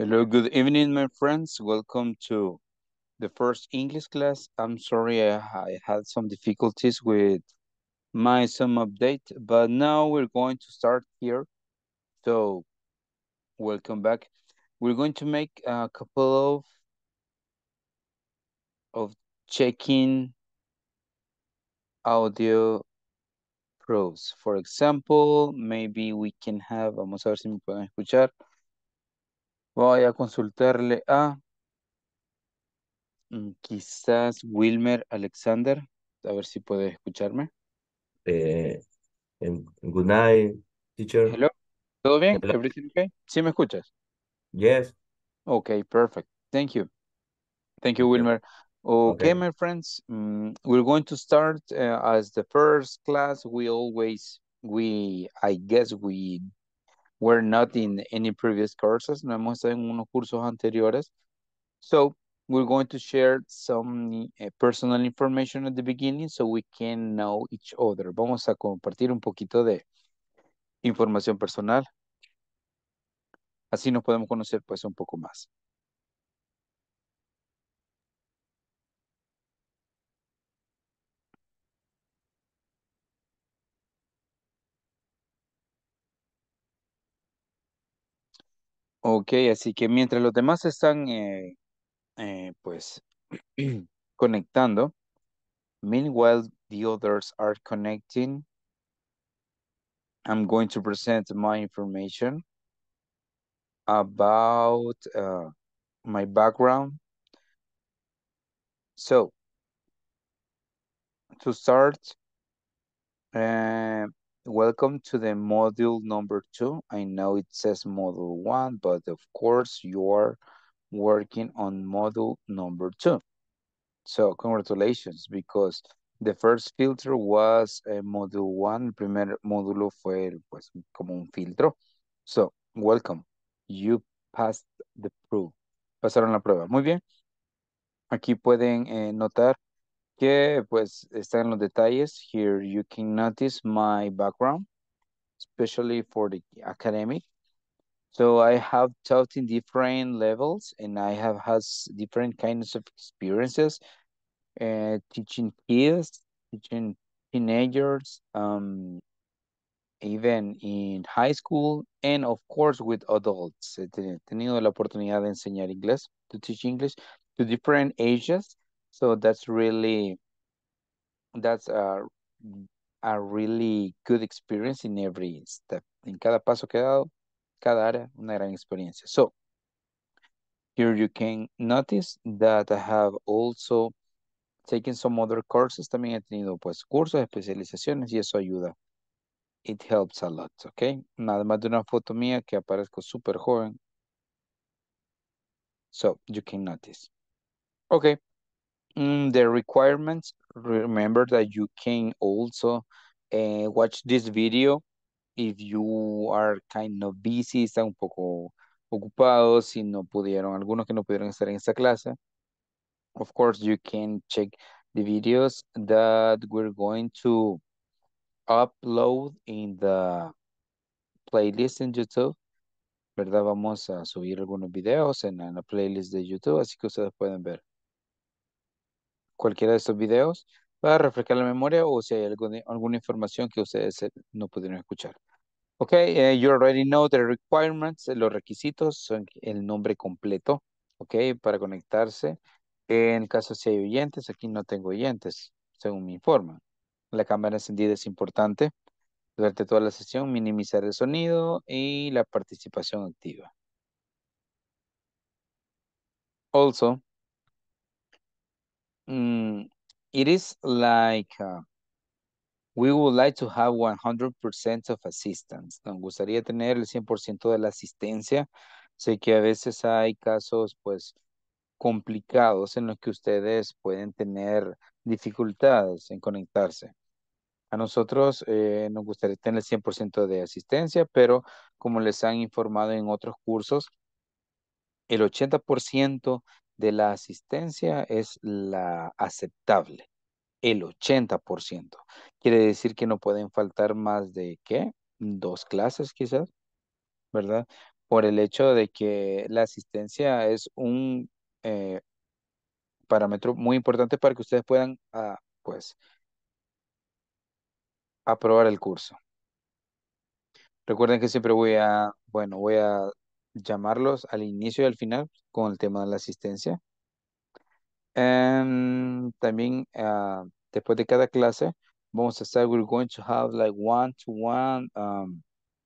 Hello, good evening, my friends. Welcome to the first English class. I'm sorry I had some difficulties with my Zoom update, but now we're going to start here. So, welcome back. We're going to make a couple of checking audio pros. For example, maybe we can have, vamos a ver si me pueden escuchar. Voy a consultarle a quizás Wilmer Alexander, a ver si puede escucharme. Good night, teacher. Hello. ¿Todo bien? Hello. Everything okay? ¿Sí me escuchas? Yes. Okay, perfect. Thank you. Thank you, Wilmer. Okay, my friends, we're going to start as the first class. I guess we were not in any previous courses. No hemos estado en unos cursos anteriores. So we're going to share some personal information at the beginning so we can know each other. Vamos a compartir un poquito de información personal. Así nos podemos conocer pues un poco más. Ok, así que mientras los demás se están pues conectando, meanwhile the others are connecting, I'm going to present my information about my background. So, to start, welcome to the module number 2. I know it says module 1, but of course you are working on module number 2. So congratulations, because the first filter was module 1. El primer módulo fue pues como un filtro. So welcome. You passed the proof. Pasaron la prueba. Muy bien. Aquí pueden notar que pues está en los detalles. Here you can notice my background, especially for the academic. So I have taught in different levels and I have had different kinds of experiences, teaching kids, teaching teenagers, even in high school, and of course with adults. He tenido la oportunidad de enseñar inglés, to teach English to different ages. So that's a really good experience in every step. En cada paso que he dado, cada área, una gran experiencia. So here you can notice that I have also taken some other courses. También he tenido pues cursos, especializaciones, y eso ayuda. It helps a lot, okay? Nada más de una foto mía que aparezco súper joven. So you can notice. Okay. The requirements, remember that you can also watch this video if you are kind of busy, están un poco ocupados, si no pudieron, algunos que no pudieron estar en esta clase. Of course, you can check the videos that we're going to upload in the playlist in YouTube. ¿Verdad? Vamos a subir algunos videos en la playlist de YouTube, así que ustedes pueden ver cualquiera de estos videos para refrescar la memoria o si hay alguna información que ustedes no pudieron escuchar. Ok, you already know the requirements, los requisitos son el nombre completo, ok, para conectarse. En caso si hay oyentes, aquí no tengo oyentes, según me informan. La cámara encendida es importante durante toda la sesión, minimizar el sonido y la participación activa. Also, it is like we would like to have 100% of assistance. Nos gustaría tener el 100% de la asistencia. Sé que a veces hay casos pues complicados en los que ustedes pueden tener dificultades en conectarse. A nosotros nos gustaría tener el 100% de asistencia, pero como les han informado en otros cursos, el 80% de la asistencia es la aceptable, el 80%. Quiere decir que no pueden faltar más de, ¿qué? 2 clases quizás, ¿verdad? por el hecho de que la asistencia es un parámetro muy importante para que ustedes puedan pues aprobar el curso. Recuerden que siempre voy a, bueno, voy a llamarlos al inicio y al final con el tema de la asistencia. And también después de cada clase vamos a estar, we're going to have like one-to-one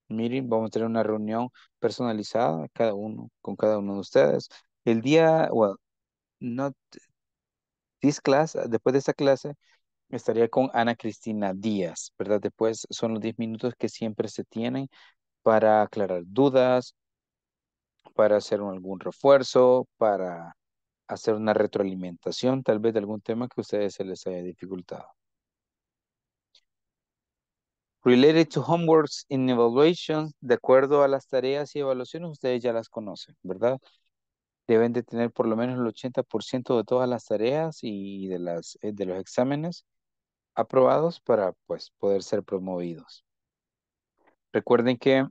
meeting. Vamos a tener una reunión personalizada cada uno, con cada uno de ustedes. El día, well, not this class, después de esta clase estaría con Ana Cristina Díaz, ¿verdad? Después son los 10 minutos que siempre se tienen para aclarar dudas, para hacer algún refuerzo, para hacer una retroalimentación tal vez de algún tema que a ustedes se les haya dificultado. Related to homeworks and evaluations, de acuerdo a las tareas y evaluaciones, ustedes ya las conocen, ¿verdad? Deben de tener por lo menos el 80% de todas las tareas y de los exámenes aprobados para pues, poder ser promovidos. Recuerden que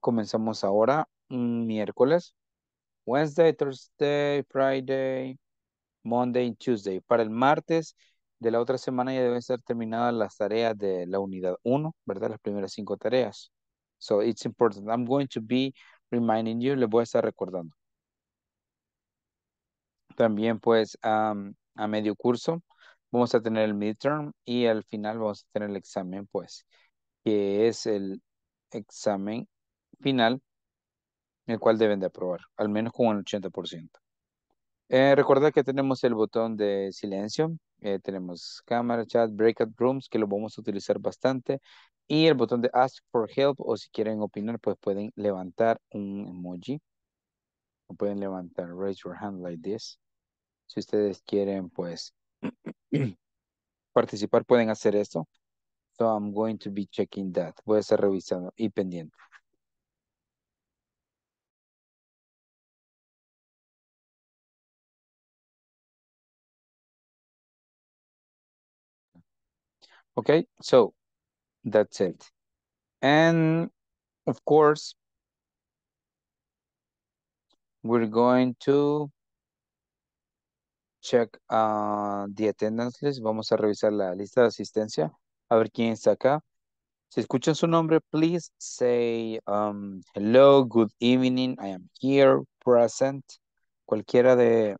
comenzamos ahora miércoles, Wednesday, Thursday, Friday, Monday y Tuesday. Para el martes de la otra semana ya deben ser terminadas las tareas de la unidad 1, ¿verdad? Las primeras 5 tareas. So it's important. I'm going to be reminding you, les voy a estar recordando. También pues a medio curso vamos a tener el midterm y al final vamos a tener el examen pues, que es el examen final, el cual deben de aprobar, al menos con el 80%. Recordad que tenemos el botón de silencio, tenemos cámara, chat, breakout rooms, que lo vamos a utilizar bastante, y el botón de ask for help, o si quieren opinar, pues pueden levantar un emoji, o pueden levantar raise your hand like this. Si ustedes quieren, pues, participar, pueden hacer esto. So I'm going to be checking that. Voy a estar revisando y pendiente. Okay, so that's it. And of course, we're going to check the attendance list. Vamos a revisar la lista de asistencia. A ver quién está acá. Si escuchan su nombre, please say hello, good evening, I am here, present. Cualquiera de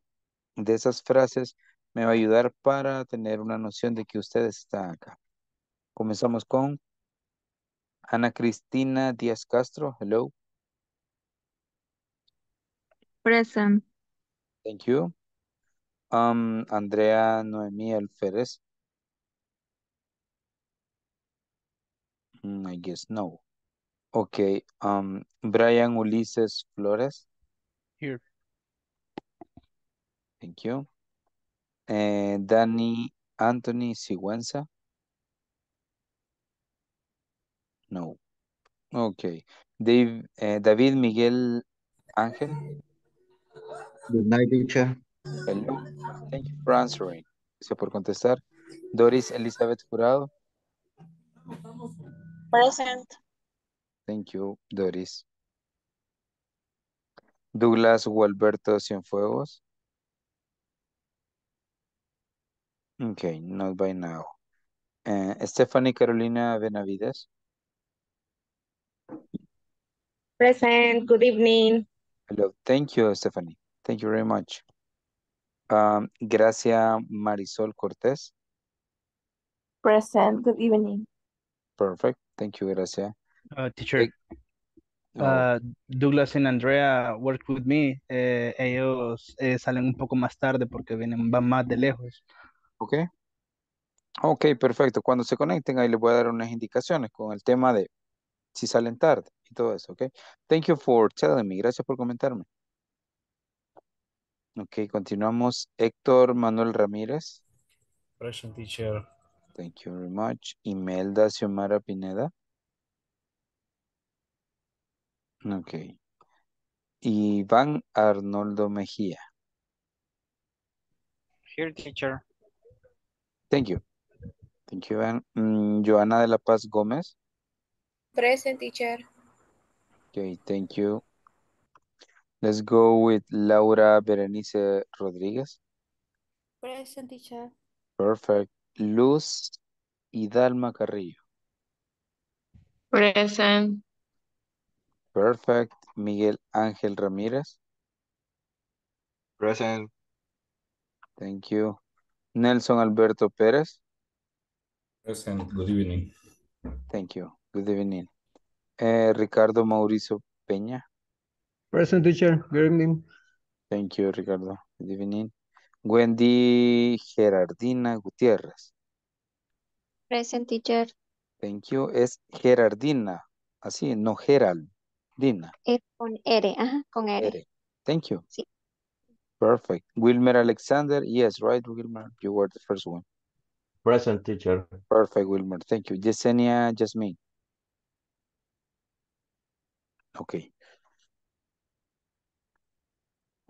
esas frases me va a ayudar para tener una noción de que ustedes están acá. Comenzamos con Ana Cristina Díaz Castro. Hello. Present. Thank you. Andrea Noemí Alferez. I guess no. Okay. Brian Ulises Flores. Here. Thank you. Danny Anthony Sigüenza. No. Okay. David Miguel Ángel. Good night, teacher. Hello. Thank you for answering. Gracias por contestar. Doris Elizabeth Jurado. Present. Thank you, Doris. Douglas Walberto Cienfuegos. Okay, not by now. Stephanie Carolina Benavides. Present. Good evening. Hello. Thank you, Stephanie. Thank you very much. Gracias, Marisol Cortés. Present. Good evening. Perfect. Thank you, Gracias. Teacher, Douglas and Andrea work with me. Ellos salen un poco más tarde porque van más de lejos. Ok. Ok, perfecto. Cuando se conecten, ahí les voy a dar unas indicaciones con el tema de si salen tarde y todo eso, ok. Thank you for telling me. Gracias por comentarme. Ok, continuamos. Héctor Manuel Ramírez. Present, teacher. Thank you very much. Imelda Xiomara Pineda. Ok. Iván Arnoldo Mejía. Here, teacher. Thank you. Thank you, Iván. Joana de la Paz Gómez. Present, teacher. Ok, thank you. Let's go with Laura Berenice Rodriguez. Present, teacher. Perfect. Luz Hidalma Carrillo. Present. Perfect. Miguel Ángel Ramírez. Present. Thank you. Nelson Alberto Pérez. Present. Good evening. Thank you. Good evening. Ricardo Mauricio Peña. Present, teacher. Good evening. Thank you, Ricardo. Good evening. Wendy Gerardina Gutiérrez. Present, teacher. Thank you. Es Gerardina. Así, no Geraldina. Es con R. Ajá, con R. R. Thank you. Sí. Perfect. Wilmer Alexander. Yes, right, Wilmer? You were the first one. Present, teacher. Perfect, Wilmer. Thank you. Yesenia Jasmine. Okay.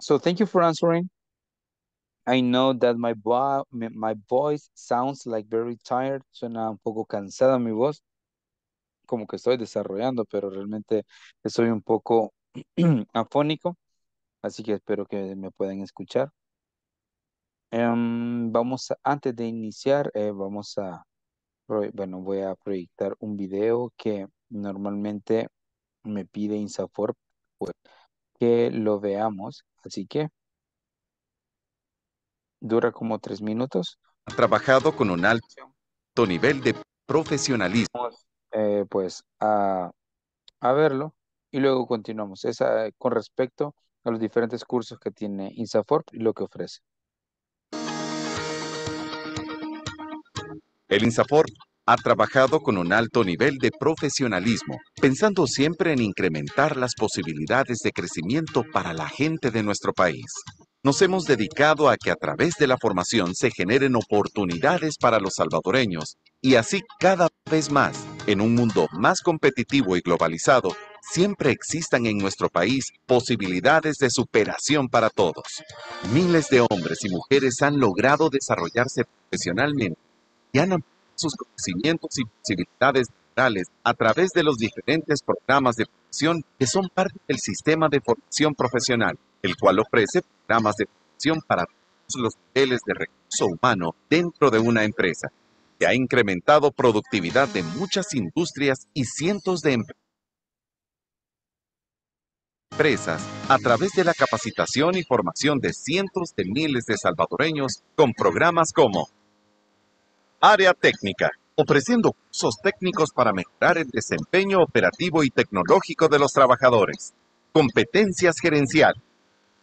So thank you for answering. I know that my voice sounds like very tired. Suena un poco cansada mi voz. Como que estoy desarrollando, pero realmente estoy un poco afónico. Así que espero que me puedan escuchar. Antes de iniciar, voy a proyectar un video que normalmente me pide INSAFORP pues, que lo veamos. Así que dura como 3 minutos. Ha trabajado con un alto nivel de profesionalismo. Vamos, pues a verlo y luego continuamos. Esa con respecto a los diferentes cursos que tiene INSAFORP y lo que ofrece. El INSAFORP ha trabajado con un alto nivel de profesionalismo, pensando siempre en incrementar las posibilidades de crecimiento para la gente de nuestro país. Nos hemos dedicado a que a través de la formación se generen oportunidades para los salvadoreños y así cada vez más, en un mundo más competitivo y globalizado, siempre existan en nuestro país posibilidades de superación para todos. Miles de hombres y mujeres han logrado desarrollarse profesionalmente y han ampliado sus conocimientos y posibilidades laborales a través de los diferentes programas de formación que son parte del sistema de formación profesional, el cual ofrece programas de formación para todos los niveles de recurso humano dentro de una empresa, que ha incrementado productividad de muchas industrias y cientos de empresas a través de la capacitación y formación de cientos de miles de salvadoreños con programas como Área Técnica, ofreciendo cursos técnicos para mejorar el desempeño operativo y tecnológico de los trabajadores. Competencias gerenciales,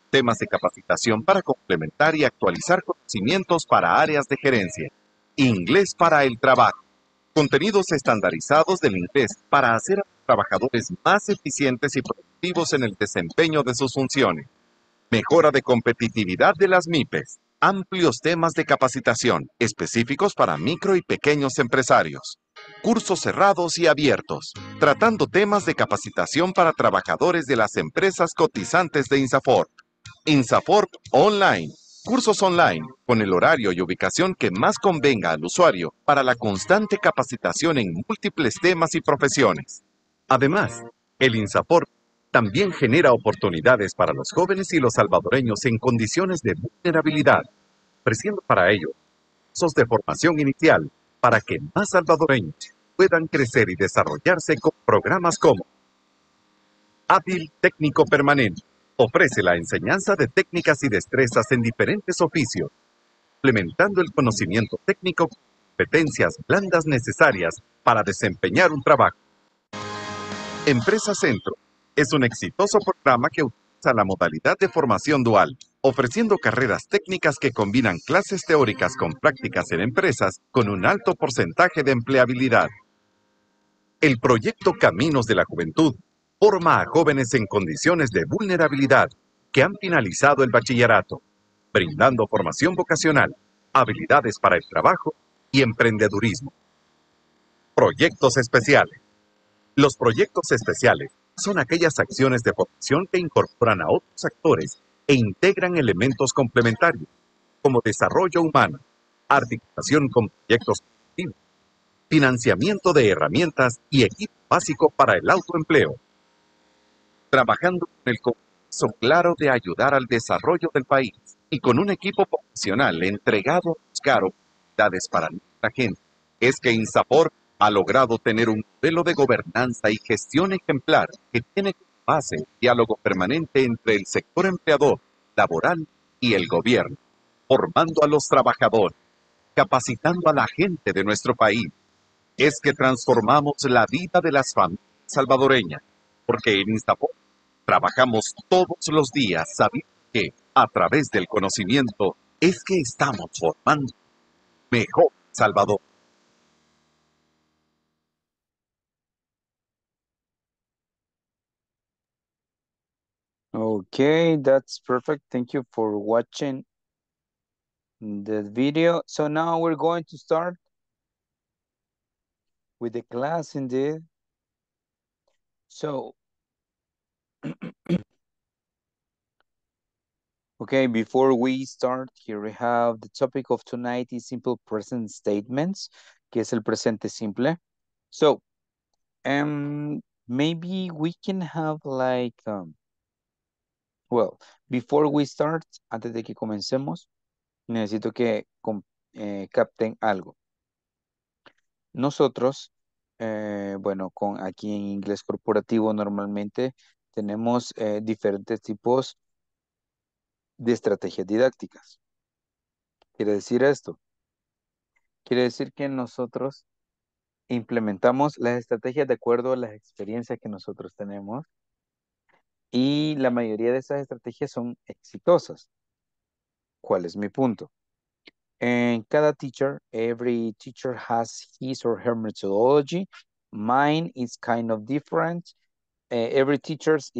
temas de capacitación para complementar y actualizar conocimientos para áreas de gerencia. Inglés para el trabajo, contenidos estandarizados del inglés para hacer a los trabajadores más eficientes y productivos en el desempeño de sus funciones. Mejora de competitividad de las MIPES. Amplios temas de capacitación específicos para micro y pequeños empresarios. Cursos cerrados y abiertos, tratando temas de capacitación para trabajadores de las empresas cotizantes de INSAFORP. INSAFORP Online. Cursos online, con el horario y ubicación que más convenga al usuario para la constante capacitación en múltiples temas y profesiones. Además, el INSAFORP también genera oportunidades para los jóvenes y los salvadoreños en condiciones de vulnerabilidad, ofreciendo para ello cursos de formación inicial para que más salvadoreños puedan crecer y desarrollarse con programas como Hábil Técnico Permanente, ofrece la enseñanza de técnicas y destrezas en diferentes oficios, implementando el conocimiento técnico con competencias blandas necesarias para desempeñar un trabajo. Empresa Centro es un exitoso programa que utiliza la modalidad de formación dual, ofreciendo carreras técnicas que combinan clases teóricas con prácticas en empresas con un alto porcentaje de empleabilidad. El proyecto Caminos de la Juventud forma a jóvenes en condiciones de vulnerabilidad que han finalizado el bachillerato, brindando formación vocacional, habilidades para el trabajo y emprendedurismo. Proyectos especiales. Los proyectos especiales son aquellas acciones de formación que incorporan a otros actores e integran elementos complementarios, como desarrollo humano, articulación con proyectos productivos, financiamiento de herramientas y equipo básico para el autoempleo. Trabajando con el son claros de ayudar al desarrollo del país y con un equipo profesional entregado a buscar oportunidades para nuestra gente. Es que INSAFORP ha logrado tener un modelo de gobernanza y gestión ejemplar que tiene como base un diálogo permanente entre el sector empleador, laboral y el gobierno, formando a los trabajadores, capacitando a la gente de nuestro país. Es que transformamos la vida de las familias salvadoreñas, porque en INSAFORP trabajamos todos los días sabiendo que, a través del conocimiento, es que estamos formando mejor Salvador. Okay, that's perfect. Thank you for watching the video. So now we're going to start with the class indeed. So, okay, before we start, here we have the topic of tonight is simple present statements, que es el presente simple. So, maybe we can have like, well, before we start, antes de que comencemos, necesito que capten algo. Nosotros, bueno, con aquí en inglés corporativo normalmente tenemos diferentes tipos de estrategias didácticas. ¿Quiere decir esto? Quiere decir que nosotros implementamos las estrategias de acuerdo a las experiencias que nosotros tenemos y la mayoría de esas estrategias son exitosas. ¿Cuál es mi punto? En cada teacher, every teacher has his or her methodology. Mine is kind of different. Every teacher's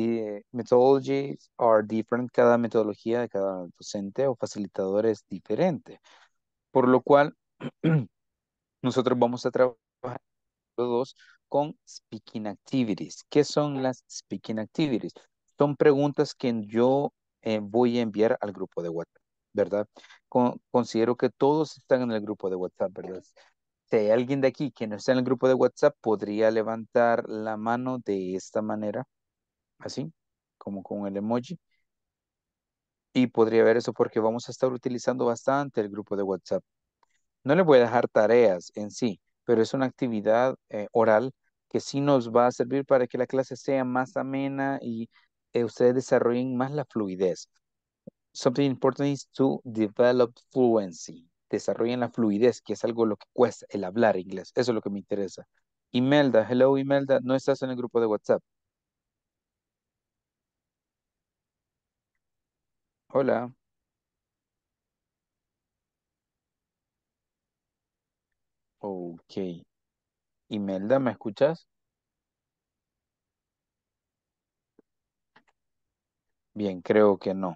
methodologies are different. Cada metodología de cada docente o facilitador es diferente. Por lo cual, nosotros vamos a trabajar todos con speaking activities. ¿Qué son las speaking activities? Son preguntas que yo voy a enviar al grupo de WhatsApp, ¿verdad? Considero que todos están en el grupo de WhatsApp, ¿verdad? Si hay alguien de aquí que no está en el grupo de WhatsApp, podría levantar la mano de esta manera, así, como con el emoji. Y podría ver eso porque vamos a estar utilizando bastante el grupo de WhatsApp. No les voy a dejar tareas en sí, pero es una actividad oral que sí nos va a servir para que la clase sea más amena y ustedes desarrollen más la fluidez. Something important is to develop fluency. Desarrollen la fluidez, que es algo lo que cuesta el hablar inglés. Eso es lo que me interesa. Imelda, hello Imelda, ¿no estás en el grupo de WhatsApp? Hola. Ok. Imelda, ¿me escuchas? Bien, creo que no.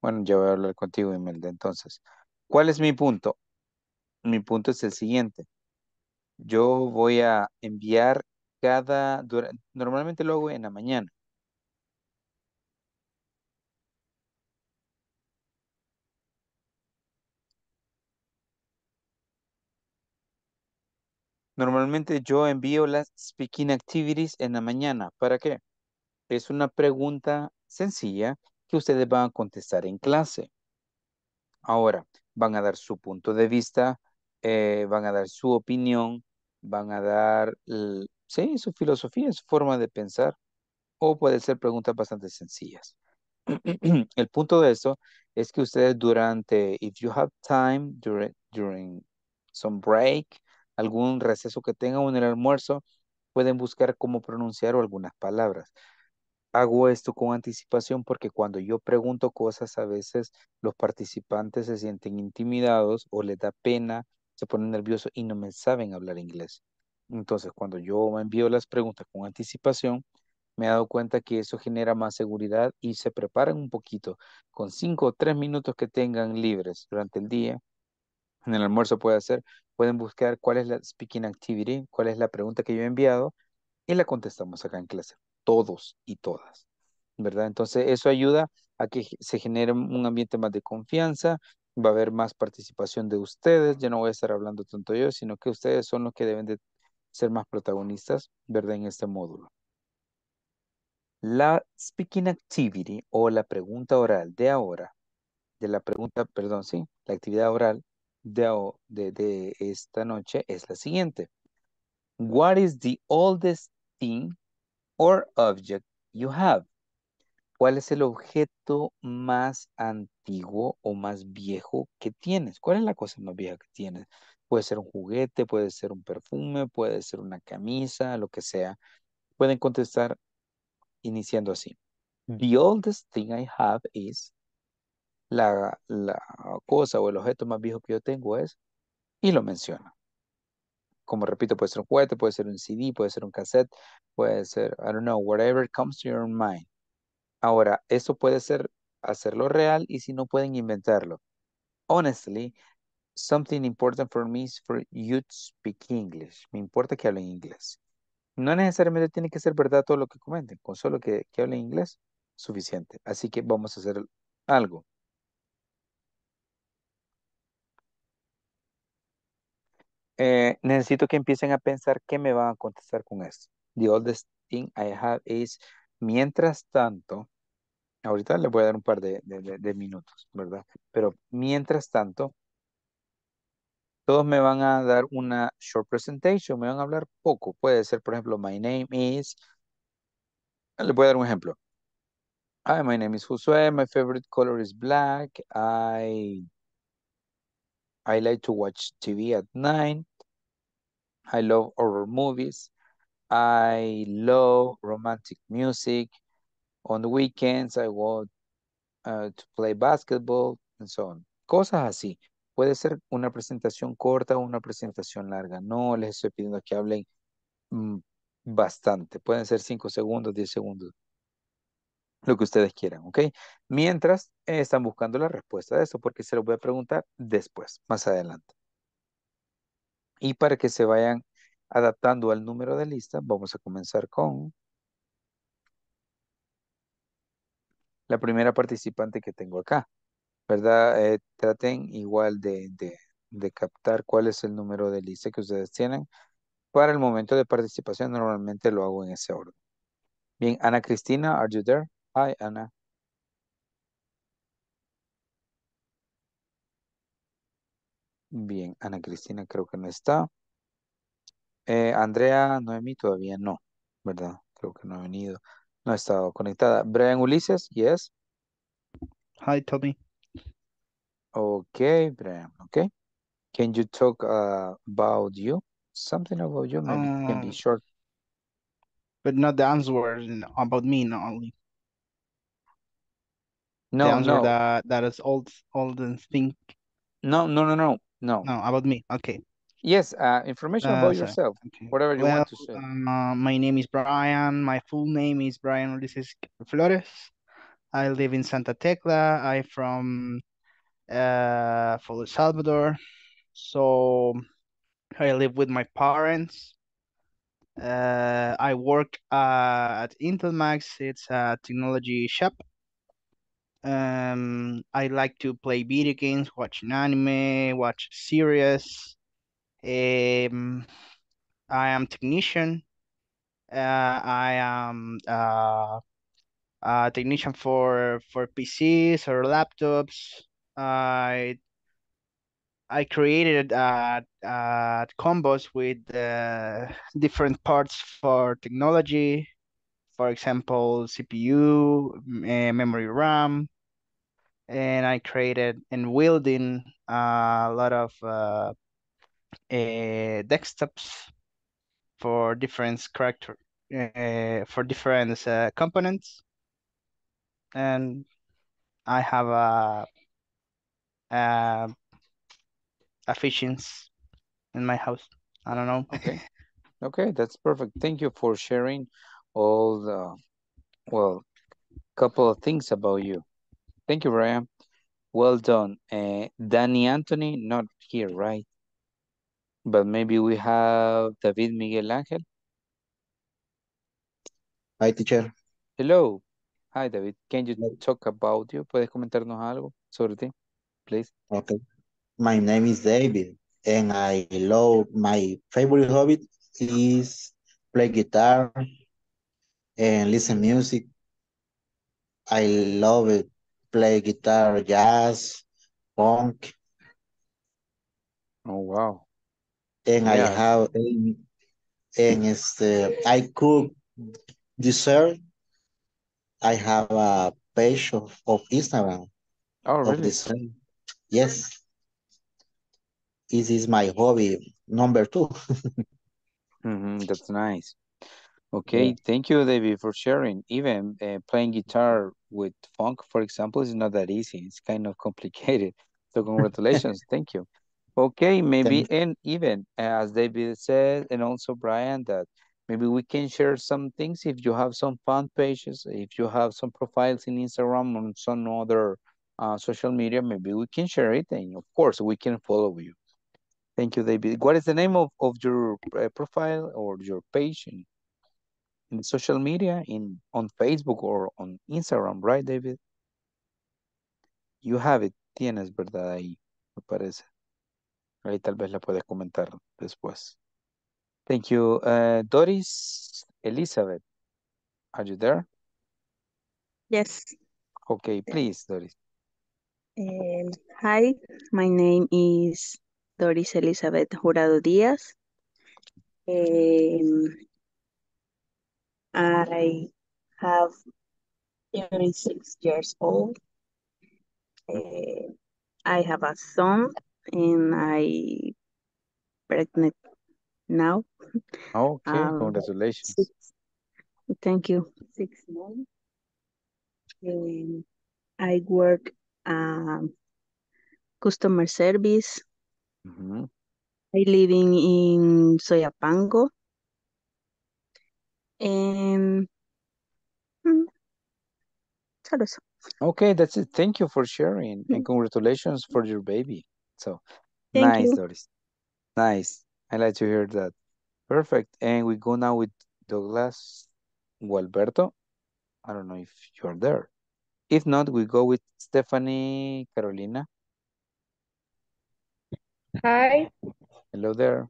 Bueno, ya voy a hablar contigo, Imelda. Entonces, ¿cuál es mi punto? Mi punto es el siguiente. Yo voy a enviar cada... Normalmente lo hago en la mañana. Normalmente yo envío las speaking activities en la mañana. ¿Para qué? Es una pregunta sencilla que ustedes van a contestar en clase. Ahora, van a dar su punto de vista, van a dar su opinión, van a dar sí, su filosofía, su forma de pensar, o pueden ser preguntas bastante sencillas. El punto de eso es que ustedes durante, if you have time, during some break, algún receso que tengan en el almuerzo, pueden buscar cómo pronunciar algunas palabras. Hago esto con anticipación porque cuando yo pregunto cosas, a veces los participantes se sienten intimidados o les da pena, se ponen nerviosos y no me saben hablar inglés. Entonces, cuando yo envío las preguntas con anticipación, me he dado cuenta que eso genera más seguridad y se preparan un poquito. Con 5 o 3 minutos que tengan libres durante el día, en el almuerzo puede hacer, pueden buscar cuál es la speaking activity, cuál es la pregunta que yo he enviado y la contestamos acá en clase. Todos y todas, ¿verdad? Entonces eso ayuda a que se genere un ambiente más de confianza, va a haber más participación de ustedes, ya no voy a estar hablando tanto yo, sino que ustedes son los que deben de ser más protagonistas, ¿verdad? En este módulo. La speaking activity o la pregunta oral de ahora, la actividad oral de esta noche es la siguiente. What is the oldest thing or object you have? ¿Cuál es el objeto más antiguo o más viejo que tienes? ¿Cuál es la cosa más vieja que tienes? Puede ser un juguete, puede ser un perfume, puede ser una camisa, lo que sea. Pueden contestar iniciando así. The oldest thing I have is... La cosa o el objeto más viejo que yo tengo es... Y lo menciona. Como repito, puede ser un juguete, puede ser un CD, puede ser un cassette, puede ser, I don't know, whatever comes to your mind. Ahora, esto puede ser hacerlo real y si no pueden inventarlo. Honestly, something important for me is for you to speak English. Me importa que hablen inglés. No necesariamente tiene que ser verdad todo lo que comenten, con solo que hablen inglés, suficiente. Así que vamos a hacer algo. Necesito que empiecen a pensar qué me van a contestar con esto. The oldest thing I have is... Mientras tanto, ahorita les voy a dar un par de minutos, ¿verdad? Pero mientras tanto, todos me van a dar una short presentation, me van a hablar poco. Puede ser, por ejemplo, my name is... Les voy a dar un ejemplo. Hi, my name is Josué, my favorite color is black. I like to watch TV at 9. I love horror movies. I love romantic music. On the weekends I want to play basketball and so on. Cosas así. Puede ser una presentación corta o una presentación larga. No les estoy pidiendo que hablen bastante. Pueden ser 5 segundos, 10 segundos. Lo que ustedes quieran, ¿ok? Mientras están buscando la respuesta de eso, porque se los voy a preguntar después, más adelante. Y para que se vayan adaptando al número de listas, vamos a comenzar con la primera participante que tengo acá, ¿verdad? Traten igual de captar cuál es el número de lista que ustedes tienen. Para el momento de participación, normalmente lo hago en ese orden. Bien, Ana Cristina, are you there? Hi, Ana. Bien, Ana Cristina creo que no está. Andrea Noemí todavía no, ¿verdad? Creo que no ha venido, no ha estado conectada. Brian Ulises, yes. Hi, Tommy. Okay, Brian, okay. Can you talk about you? Something about you, maybe can be short. But not the answer about me, not only. No, the answer no. That is old and think. No. No, about me, okay. Yes, information about yourself, okay. Whatever you want to say. My name is Brian. My full name is Brian Ulises Flores. I live in Santa Tecla. I'm from El Salvador. So I live with my parents. I work at Intelmax. It's a technology shop. I like to play video games, watch anime, watch series. I am technician. I am a technician for PCs or laptops. I created combos with different parts for technology. For example, CPU, memory, RAM, and I created and wielding a lot of desktops for different components, and I have a fishing in my house. I don't know. Okay, that's perfect. Thank you for sharing all the couple of things about you. Thank you, Brian. Well done. Danny Anthony, not here, right? But maybe we have David Miguel Ángel. Hi, teacher. Hello. Hi, David. Can you talk about you? ¿Puedes comentarnos algo sobre ti, please? Okay. My name is David, and I love my favorite hobby is play guitar and listen music. I love it. Play guitar, jazz, funk. Oh, wow. And yeah. I have, I cook dessert. I have a page of Instagram. Oh, really? Of dessert. Yes. This is my hobby, number 2. That's nice. Okay, yeah. Thank you, David, for sharing. Even playing guitar with funk, for example, is not that easy. It's kind of complicated. So congratulations. Thank you. Okay, maybe, and even as David said, and also Brian, that maybe we can share some things if you have some fan pages, if you have some profiles in Instagram or some other social media, maybe we can share it, and of course we can follow you. Thank you, David. What is the name of your profile or your page in social media, on Facebook or on Instagram, right, David? You have it, tienes, ¿verdad? Ahí, me parece. Ahí tal vez la puedes comentar después. Thank you. Doris Elizabeth, are you there? Yes. Okay, please, Doris. Hi, my name is Doris Elizabeth Jurado Diaz. I have 36 years old. I have a son and I'm pregnant now. Okay, congratulations. Thank you. 6 months. I work customer service. Mm-hmm. I live in Soyapango. And okay, that's it. Thank you for sharing, and congratulations for your baby. So thank nice, you. Doris. Nice. I like to hear that. Perfect. And we go now with Douglas Walberto. I don't know if you're there. If not, we go with Stephanie Carolina. Hi. Hello there.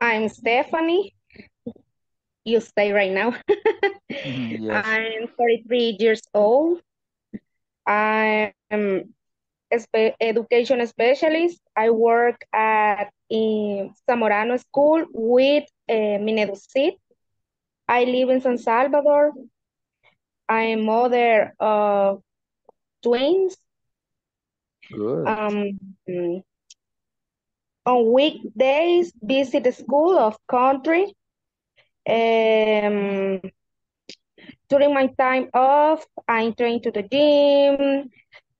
I'm Stephanie. You stay right now. Yes. I'm 43 years old. I am education specialist. I work at Zamorano School with Mineducit. I live in San Salvador. I am mother of twins. Good. On weekdays, visit the school of country. During my time off, I train to the gym,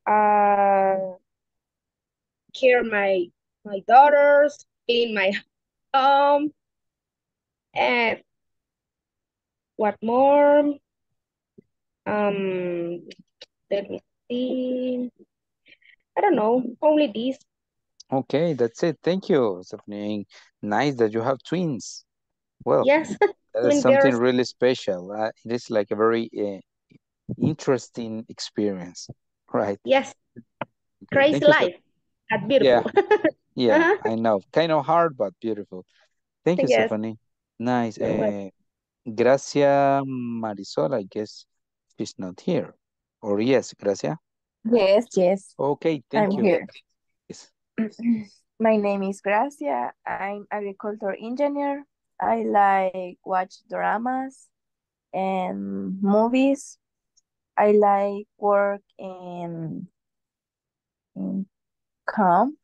care my daughters, clean my home, and what more? Let me see. I don't know, only this. Okay, that's it. Thank you, Stephanie. Nice that you have twins. Well, yes, that's something really special. It is like a very interesting experience, right? Yes, crazy life. That's beautiful. Yeah, yeah. I know. Kind of hard, but beautiful. Thank you, yes. Stephanie. Nice. Gracia Marisol, I guess she's not here. Or yes, Gracia? Yes, yes. Okay, thank you. I'm here. Yes. My name is Gracia. I'm agriculture engineer. I like watch dramas and movies. I like work in camp.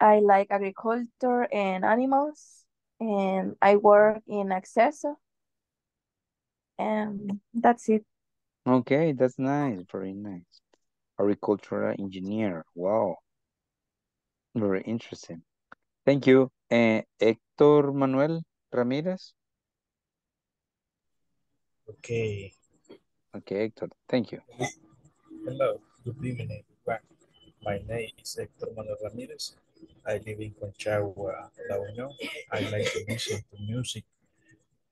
I like agriculture and animals. And I work in Accesso. And that's it. Okay, that's nice. Very nice. Agricultural engineer. Wow. Very interesting. Thank you. Héctor Manuel Ramírez. Okay. Okay, Héctor. Thank you. Hello. Good evening, everyone. My name is Héctor Manuel Ramírez. I live in Conchagua, La Unión. I like to listen to music.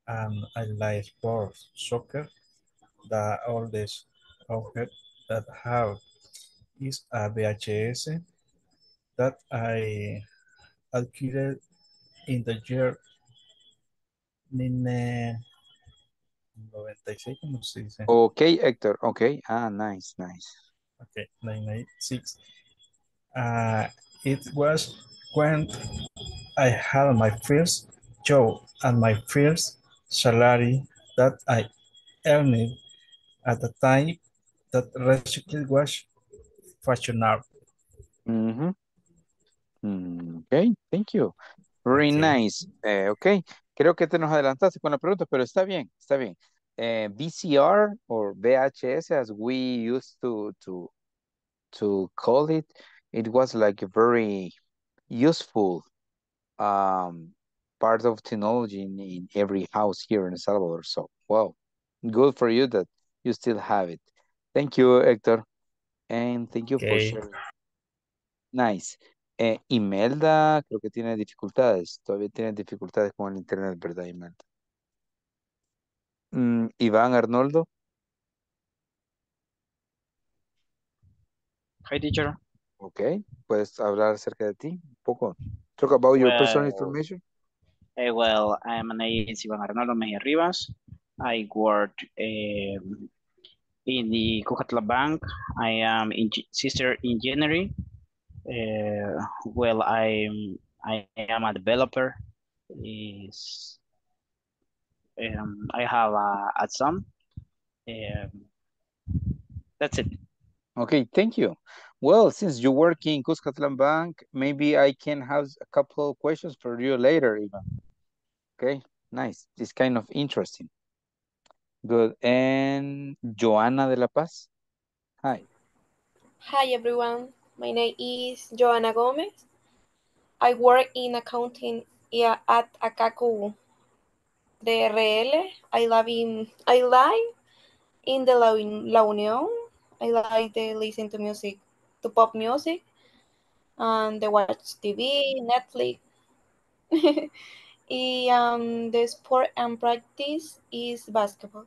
And I like sports, soccer. The oldest object that I have is a VHS that I acquired in the year 96, como se dice. Okay, Héctor. Okay. Ah, nice, nice. Okay, 996. It was when I had my first job and my first salary that I earned at the time that recipe was fashionable. Mm-hmm. Okay, thank you. Very nice. Okay, creo que te nos adelantaste con la pregunta, pero está bien, está bien. VCR or VHS, as we used to call it, it was like a very useful part of technology in every house here in El Salvador. So, wow, good for you that you still have it. Thank you, Héctor. And thank you for sharing. Nice. Imelda, creo que tiene dificultades. Todavía tiene dificultades con el internet, ¿verdad, Imelda? Iván Arnoldo. Hi, teacher. Okay, ¿puedes hablar acerca de ti un poco? Talk about your personal information. Well, I'm an agency, Iván Arnoldo Mejía Rivas. I work in the Cujatla Bank. I am in sister engineering. Well, I am a developer. I have a son. That's it. Okay, thank you. Well, since you work in Cuscatlan Bank, maybe I can have a couple of questions for you later, Ivan. Okay, nice. It's kind of interesting. Good. And Joana de la Paz. Hi. Hi, everyone. My name is Joana Gomez. I work in accounting at Akaku DRL. I live in the La Unión. I like to listen to music, to pop music, and they watch TV, Netflix. The sport and practice is basketball.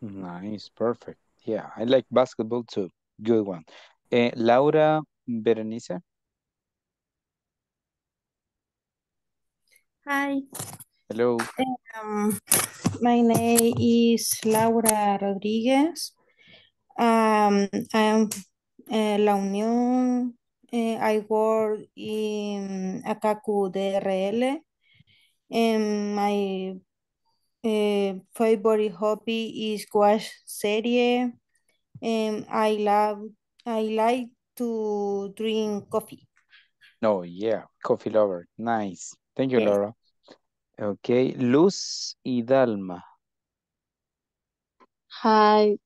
Nice, perfect. Yeah, I like basketball too. Good one. Laura Berenice. Hi. Hello. My name is Laura Rodriguez. I am La Unión. I work in Akaku DRL. And my favorite hobby is watch series. And I like to drink coffee. Oh, yeah, coffee lover. Nice. Thank you, Laura. Okay, Luz Hidalma. Hi.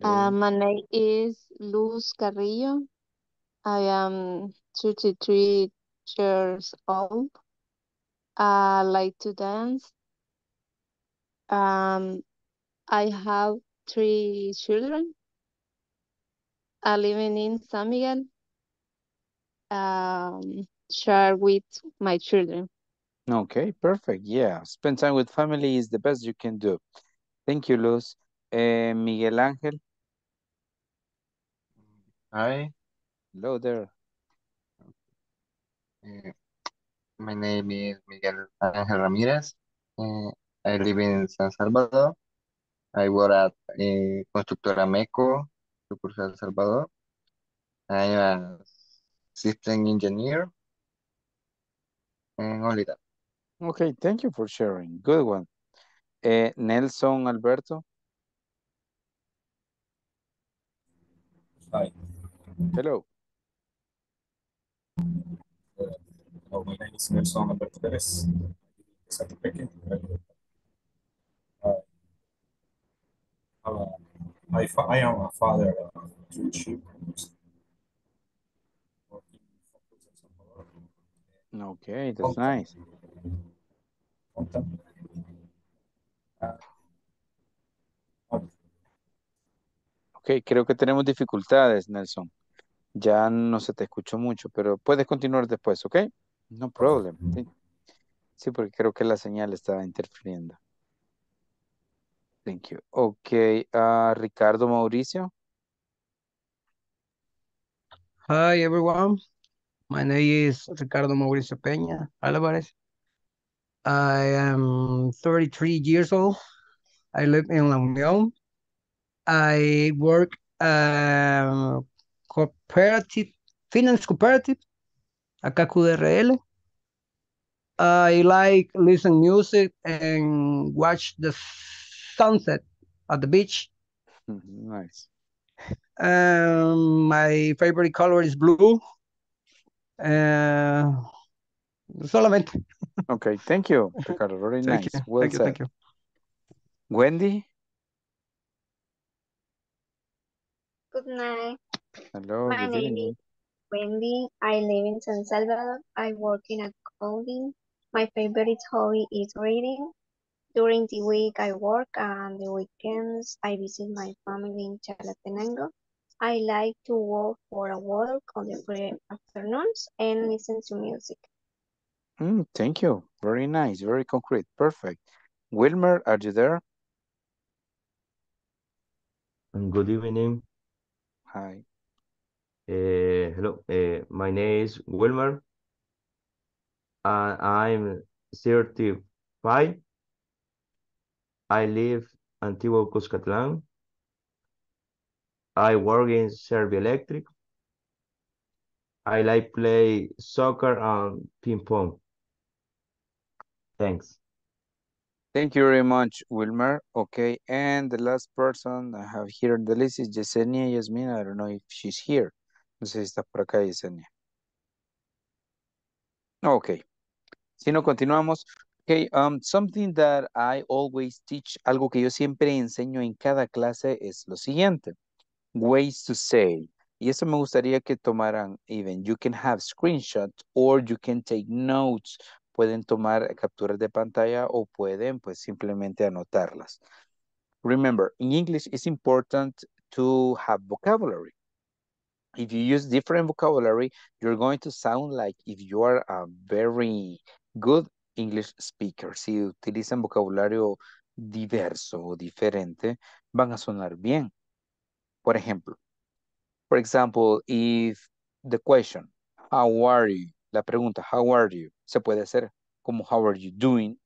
My name is Luz Carrillo. I am 33 years old. I like to dance. I have 3 children. I live in San Miguel. Share with my children. Okay, perfect. Yeah, spend time with family is the best you can do. Thank you, Luz. Miguel Ángel. Hi. Hello there. My name is Miguel Ángel Ramirez. I live in San Salvador. I work at Constructora Meco, San Salvador. I am a system engineer. And only that. Okay, thank you for sharing. Good one. Nelson Alberto. Hi. Hello. My name is Nelson Alberto Pérez. Santa Tecla. I am a father of 2 children. Okay, that's nice. Okay, creo que tenemos dificultades, Nelson. Ya no se te escuchó mucho, pero puedes continuar después, ¿ok? No problem. Sí, porque creo que la señal estaba interfiriendo. Thank you. Okay, Ricardo Mauricio. Hi, everyone. My name is Ricardo Mauricio Peña Alvarez. I am 33 years old. I live in La Unión. I work cooperative, finance cooperative, Akaku DRL. I like listen music and watch the sunset at the beach. Nice. My favorite color is blue. Solamente. Okay, thank you, Ricardo. Very nice. Thank you. Well thank said. You, thank you. Wendy? Good night. Hello. My name is Wendy. I live in San Salvador. I work in accounting. My favorite hobby is reading. During the week, I work, and the weekends, I visit my family in Chalatenango. I like to walk for a walk on the free afternoons and listen to music. Thank you. Very nice. Very concrete. Perfect. Wilmer, are you there? Good evening. Hi. Hello. My name is Wilmer. I'm 35. I live in Antigua, Cuscatlán. I work in Serbia Electric. I like play soccer and ping pong. Thanks. Thank you very much, Wilmer. Okay, and the last person I have here on the list is Yesenia Jasmine. I don't know if she's here. No sé si está por acá, Yesenia. Okay. Si no, continuamos. Okay, something that I always teach, algo que yo siempre enseño en cada clase es lo siguiente. Ways to say. Y eso me gustaría que tomaran even. You can have screenshots or you can take notes. Pueden tomar capturas de pantalla o pueden pues simplemente anotarlas. Remember, in English, it's important to have vocabulary. If you use different vocabulary, you're going to sound like if you are a very good English speaker. Si utilizan vocabulario diverso o diferente, van a sonar bien. Por ejemplo, for example, if the question, how are you? La pregunta, how are you? Se puede hacer como how are you doing?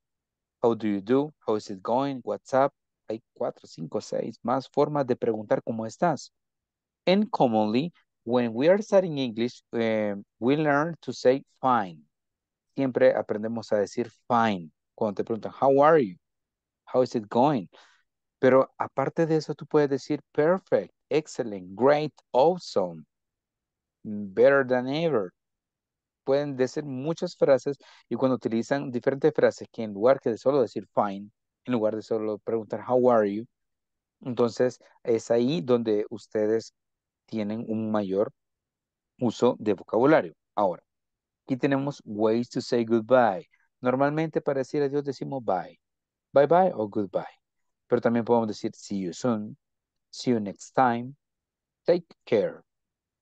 How do you do? How is it going? What's up? Hay 4, 5, 6 más formas de preguntar cómo estás. And commonly, when we are studying English, we learn to say fine. Siempre aprendemos a decir fine. Cuando te preguntan, how are you? How is it going? Pero aparte de eso, tú puedes decir perfect, excellent, great, awesome, better than ever. Pueden decir muchas frases y cuando utilizan diferentes frases que en lugar de solo decir fine, en lugar de solo preguntar how are you, entonces es ahí donde ustedes tienen un mayor uso de vocabulario. Ahora, aquí tenemos ways to say goodbye. Normalmente para decir adiós decimos bye. Bye bye o goodbye. Pero también podemos decir see you soon, see you next time, take care,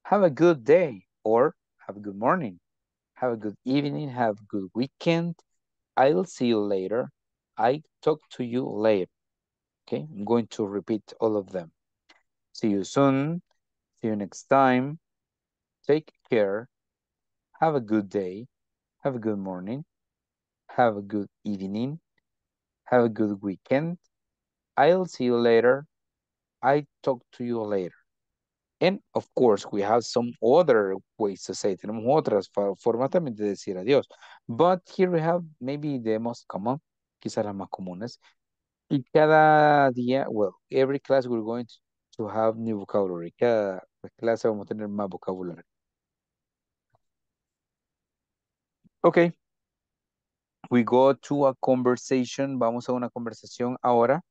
have a good day or have a good morning. Have a good evening, have a good weekend. I'll see you later. I talk to you later. Okay, I'm going to repeat all of them. See you soon. See you next time. Take care. Have a good day. Have a good morning. Have a good evening. Have a good weekend. I'll see you later. I talk to you later. And, of course, we have some other ways to say it. Tenemos otras formas también de decir adiós. But here we have maybe the most common, quizás las más comunes. Y cada día, well, every class we're going to have new vocabulary. Cada clase vamos a tener más vocabulario. Okay. We go to a conversation. Vamos a una conversación ahora.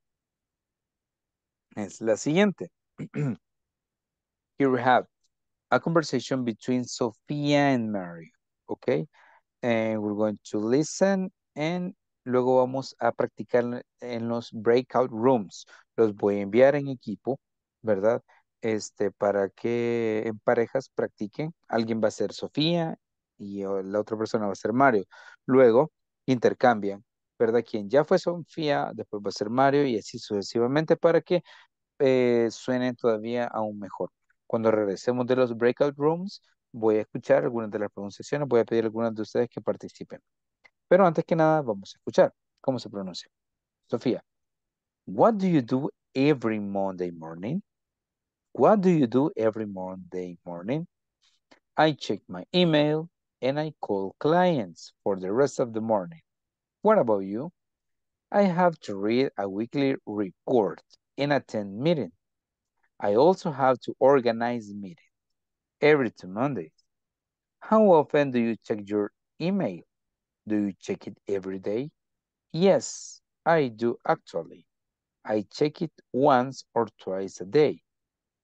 Es la siguiente. Here we have a conversation between Sofía and Mario, okay? And we're going to listen and luego vamos a practicar en los breakout rooms. Los voy a enviar en equipo, ¿verdad? Para que en parejas practiquen. Alguien va a ser Sofía y la otra persona va a ser Mario. Luego intercambian, ¿verdad? Quien ya fue Sofía, después va a ser Mario y así sucesivamente para que suenen todavía aún mejor. Cuando regresemos de los breakout rooms, voy a escuchar algunas de las pronunciaciones, voy a pedir a algunas de ustedes que participen. Pero antes que nada vamos a escuchar cómo se pronuncia. Sofía, what do you do every Monday morning? What do you do every Monday morning? I check my email and I call clients for the rest of the morning. What about you? I have to read a weekly report and attend meetings. I also have to organize meetings every 2 Mondays. How often do you check your email? Do you check it every day? Yes, I do actually. I check it once or twice a day.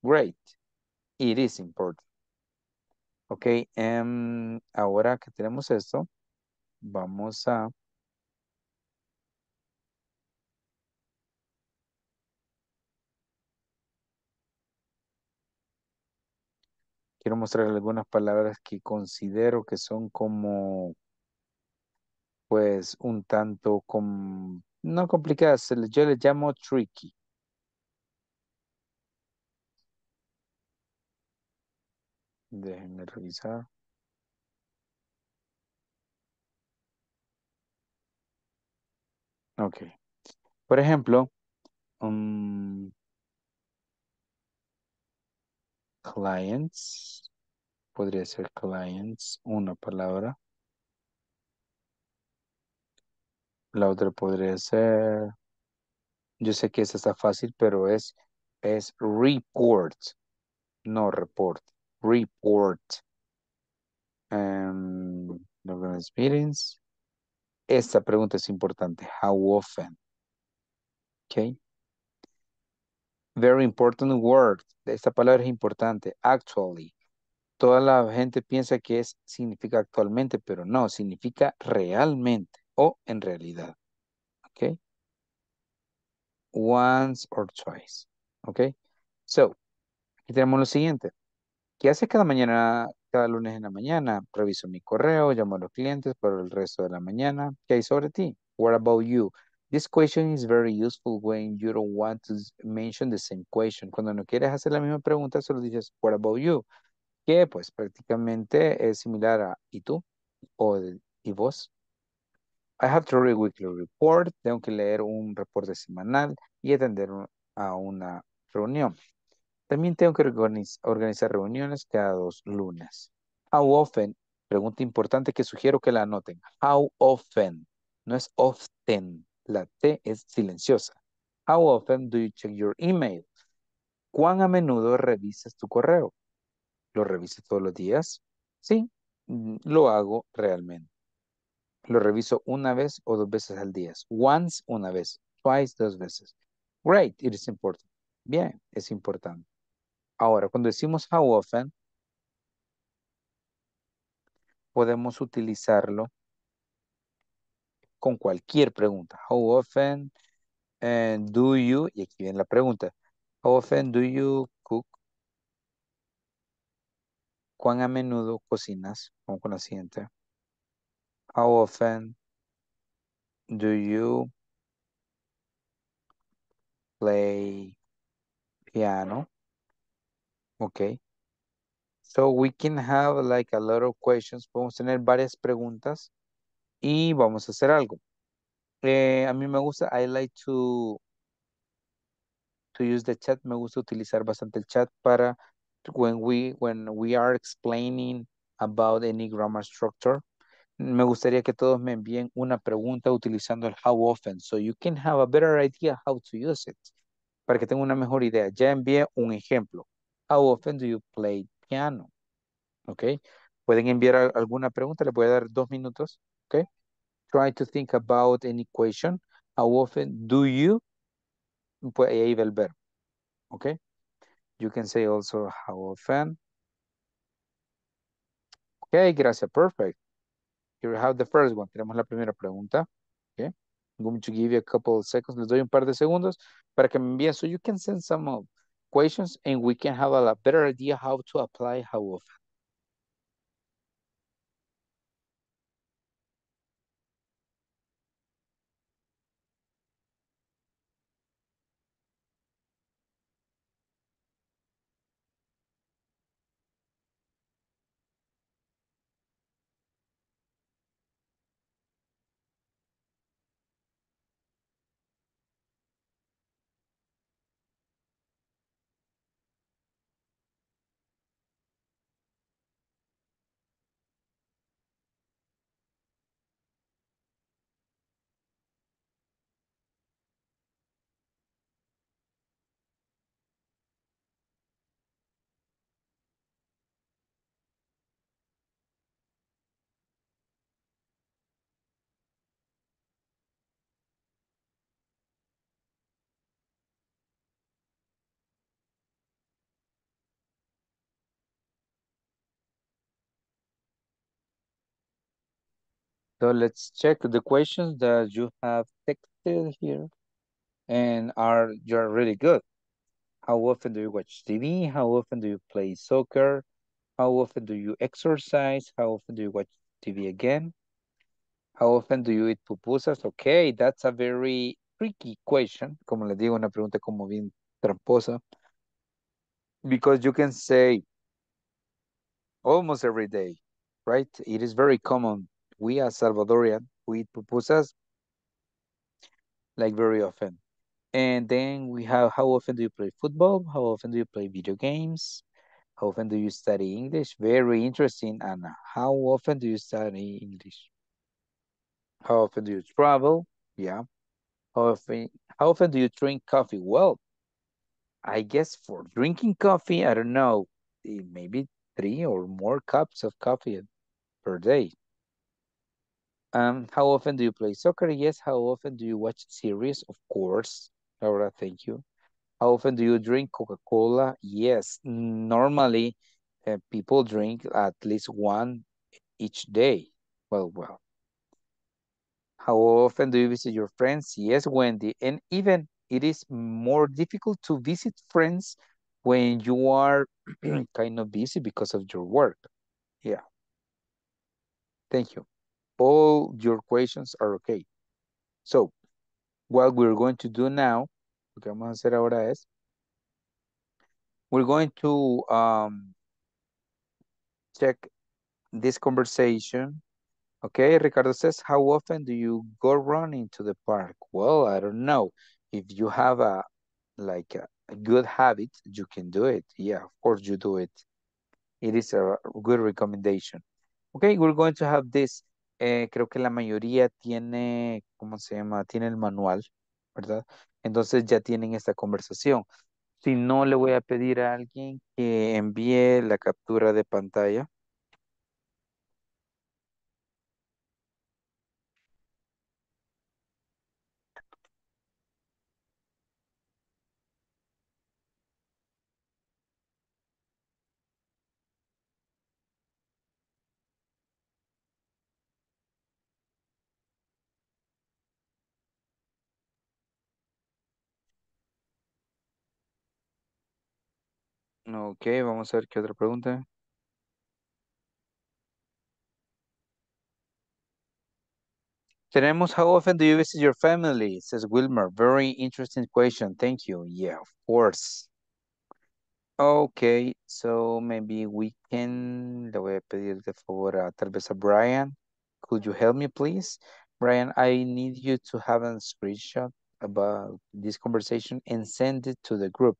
Great. It is important. Ok, ahora que tenemos esto, vamos a... Quiero mostrar algunas palabras que considero que son como, pues, un tanto, no complicadas, yo les llamo tricky. Déjenme revisar. Ok. Por ejemplo, clients. Podría ser clients, una palabra. La otra podría ser, yo sé que esa está fácil, pero es report, no report. Report, organize meetings. Esta pregunta es importante. How often? Okay. Very important word. Esta palabra es importante. Actually. Toda la gente piensa que significa actualmente, pero no. Significa realmente o en realidad. Okay. Once or twice. Okay. So, aquí tenemos lo siguiente. ¿Qué haces cada mañana, cada lunes en la mañana? Reviso mi correo, llamo a los clientes por el resto de la mañana. ¿Qué hay sobre ti? What about you? This question is very useful when you don't want to mention the same question. Cuando no quieres hacer la misma pregunta, solo dices, what about you? Que pues prácticamente es similar a ¿y tú? O ¿y vos? I have to read a weekly report. Tengo que leer un reporte semanal y atender a una reunión. También tengo que organizar reuniones cada 2 lunes. How often? Pregunta importante que sugiero que la anoten. How often? No es often. La T es silenciosa. How often do you check your email? ¿Cuán a menudo revisas tu correo? ¿Lo revisas todos los días? Sí, lo hago realmente. Lo reviso 1 vez o 2 veces al día. Once, 1 vez. Twice, 2 veces. Great, it is important. Bien, es importante. Ahora, cuando decimos how often, podemos utilizarlo con cualquier pregunta. How often do you, y aquí viene la pregunta, how often do you cook? ¿Cuán a menudo cocinas? Vamos con la siguiente. How often do you play piano? Okay. So we can have like a lot of questions. Podemos tener varias preguntas. Y vamos a hacer algo. A mí me gusta, I like to use the chat. Me gusta utilizar bastante el chat para when we are explaining about any grammar structure. Me gustaría que todos me envíen una pregunta utilizando el how often. So you can have a better idea how to use it. Para que tenga una mejor idea. Ya envié un ejemplo. How often do you play piano? Okay. Pueden enviar alguna pregunta. Les voy a dar 2 minutos. Okay. Try to think about any question. How often do you? Pues ahí va el verbo. Okay. You can say also how often. Okay. Gracias. Perfect. Here we have the first one. Tenemos la primera pregunta. Okay. I'm going to give you a couple of seconds. Les doy un par de segundos para que me envíen. So you can send some questions and we can have a better idea how to apply how often. So let's check the questions that you have texted here and you're really good. How often do you watch TV? How often do you play soccer? How often do you exercise? How often do you watch TV again? How often do you eat pupusas? Okay, that's a very tricky question. Como les digo, una pregunta como bien tramposa. Because you can say almost every day, right? It is very common. We as Salvadorian, we eat pupusas like very often. And then we have, how often do you play football? How often do you play video games? How often do you study English? Very interesting, Anna. How often do you study English? How often do you travel? Yeah. How often do you drink coffee? Well, I guess for drinking coffee, I don't know, maybe 3 or more cups of coffee per day. How often do you play soccer? Yes. How often do you watch series? Of course, Laura, thank you. How often do you drink Coca-Cola? Yes. Normally, people drink at least one each day. Well. How often do you visit your friends? Yes, Wendy. And even it is more difficult to visit friends when you are kind of busy because of your work. Yeah. Thank you. All your questions are okay. So, what we're going to do now, we're going to check this conversation. Okay, Ricardo says, how often do you go running to the park? Well, I don't know. If you have a good habit, you can do it. Yeah, of course you do it. It is a good recommendation. Okay, we're going to have this. Creo que la mayoría tiene, ¿cómo se llama? Tiene el manual, ¿verdad? Entonces ya tienen esta conversación. Si no, le voy a pedir a alguien que envíe la captura de pantalla. Ok, vamos a ver qué otra pregunta. Tenemos, how often do you visit your family? Says Wilmer, very interesting question. Thank you. Yeah, of course. Ok, so maybe we can, le voy a pedir de favor a tal vez a Brian. Could you help me please? Brian, I need you to have a screenshot about this conversation and send it to the group.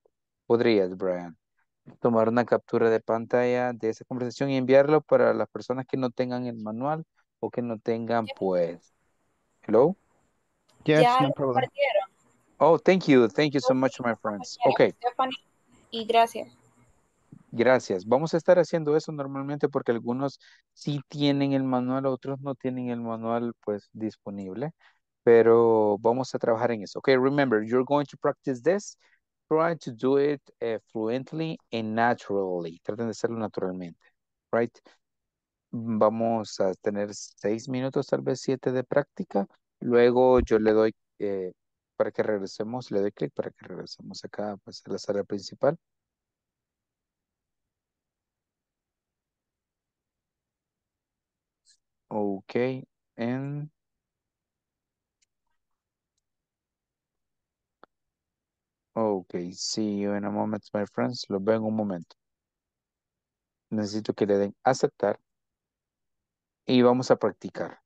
¿Podrías, Brian? Tomar una captura de pantalla de esa conversación y enviarlo para las personas que no tengan el manual o que no tengan, pues. Hello? Yes, ya no problem. Oh, thank you so much, my friends. Okay. Stephanie, y gracias. Gracias. Vamos a estar haciendo eso normalmente porque algunos sí tienen el manual, otros no tienen el manual, pues, disponible. Pero vamos a trabajar en eso. Okay, remember, you're going to practice this. Try to do it fluently and naturally. Traten de hacerlo naturalmente, right? Vamos a tener 6 minutos, tal vez 7 de práctica. Luego yo le doy, para que regresemos, le doy clic para que regresemos acá, pues, a la sala principal. Okay, and... Okay, see you in a moment, my friends. Los veo en un momento. Necesito que le den aceptar. Y vamos a practicar.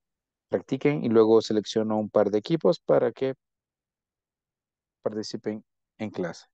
Practiquen y luego selecciono un par de equipos para que participen en clase.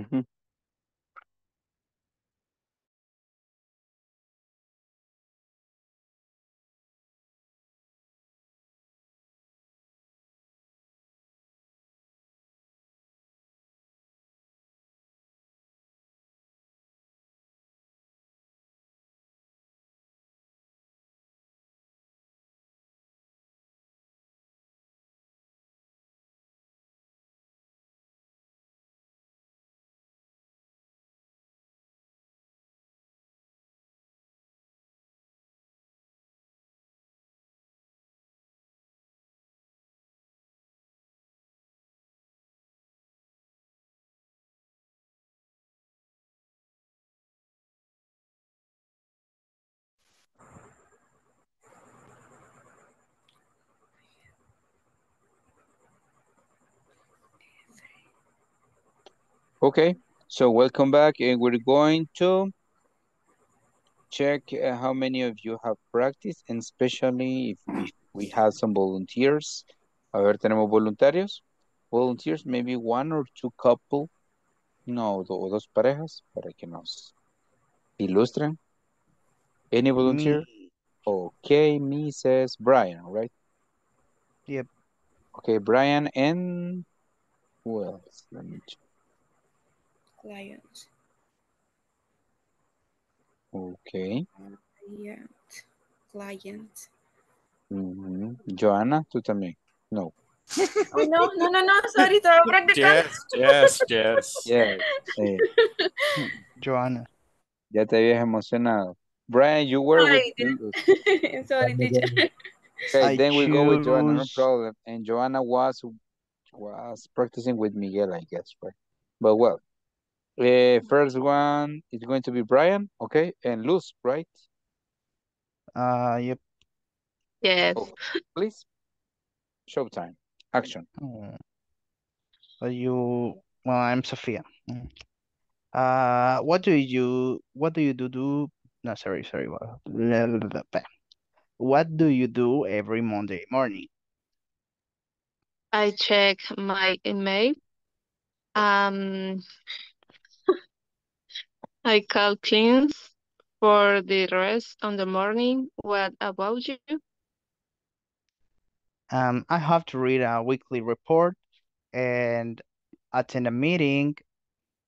Ujú. Okay, so welcome back, and we're going to check how many of you have practiced, and especially if we have some volunteers. A ver, tenemos voluntarios. Volunteers, maybe one or two couple. No, o dos parejas para que nos ilustren. Any volunteer? Me. Okay, me says Brian, right? Yep. Okay, Brian and who else? Let me check. Clients. Okay. Client. Joana, tú también. No. Oh, no, sorry, estaba practicando. Yes. Joana. Ya te habías emocionado. Brian, you were with... Sorry, teacher. Okay, then we go with Joana, no problem. And Joana was practicing with Miguel, I guess, right? But well. First one is going to be Brian, okay, and Luz, right? Yep. Yes. Oh, please. Showtime. Action. I'm Sophia. What do you do every Monday morning? I check my email. I call clients for the rest on the morning. What about you? I have to read a weekly report and attend a meeting.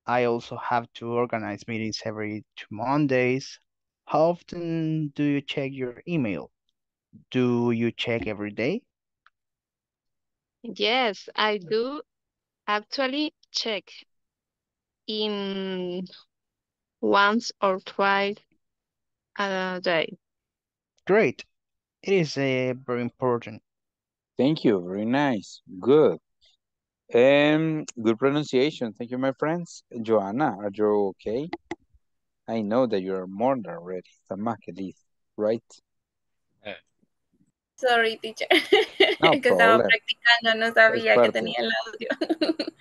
I also have to organize meetings every 2 Mondays. How often do you check your email? Do you check every day? Yes, I do actually check in once or twice a day. Great. It is very important. Thank you. Very nice. Good. Good pronunciation. Thank you, my friends. Joanna, are you okay? I know that you are more than ready. Tamakadis, right? Sorry, teacher. No que estaba practicando, no sabía que tenía el audio.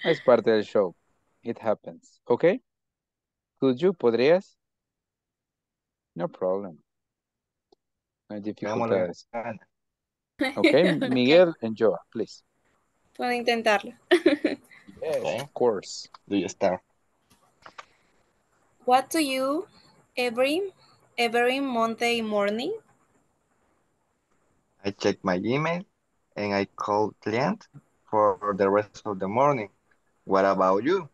Es parte del show. It happens. Okay? Could you? ¿Podrías? No problem. No hay dificultades. Okay, Miguel and Joa, please. Puedo intentarlo. Yes, of course. Do you start? What do you every Monday morning? I check my email and I call clients for the rest of the morning. What about you?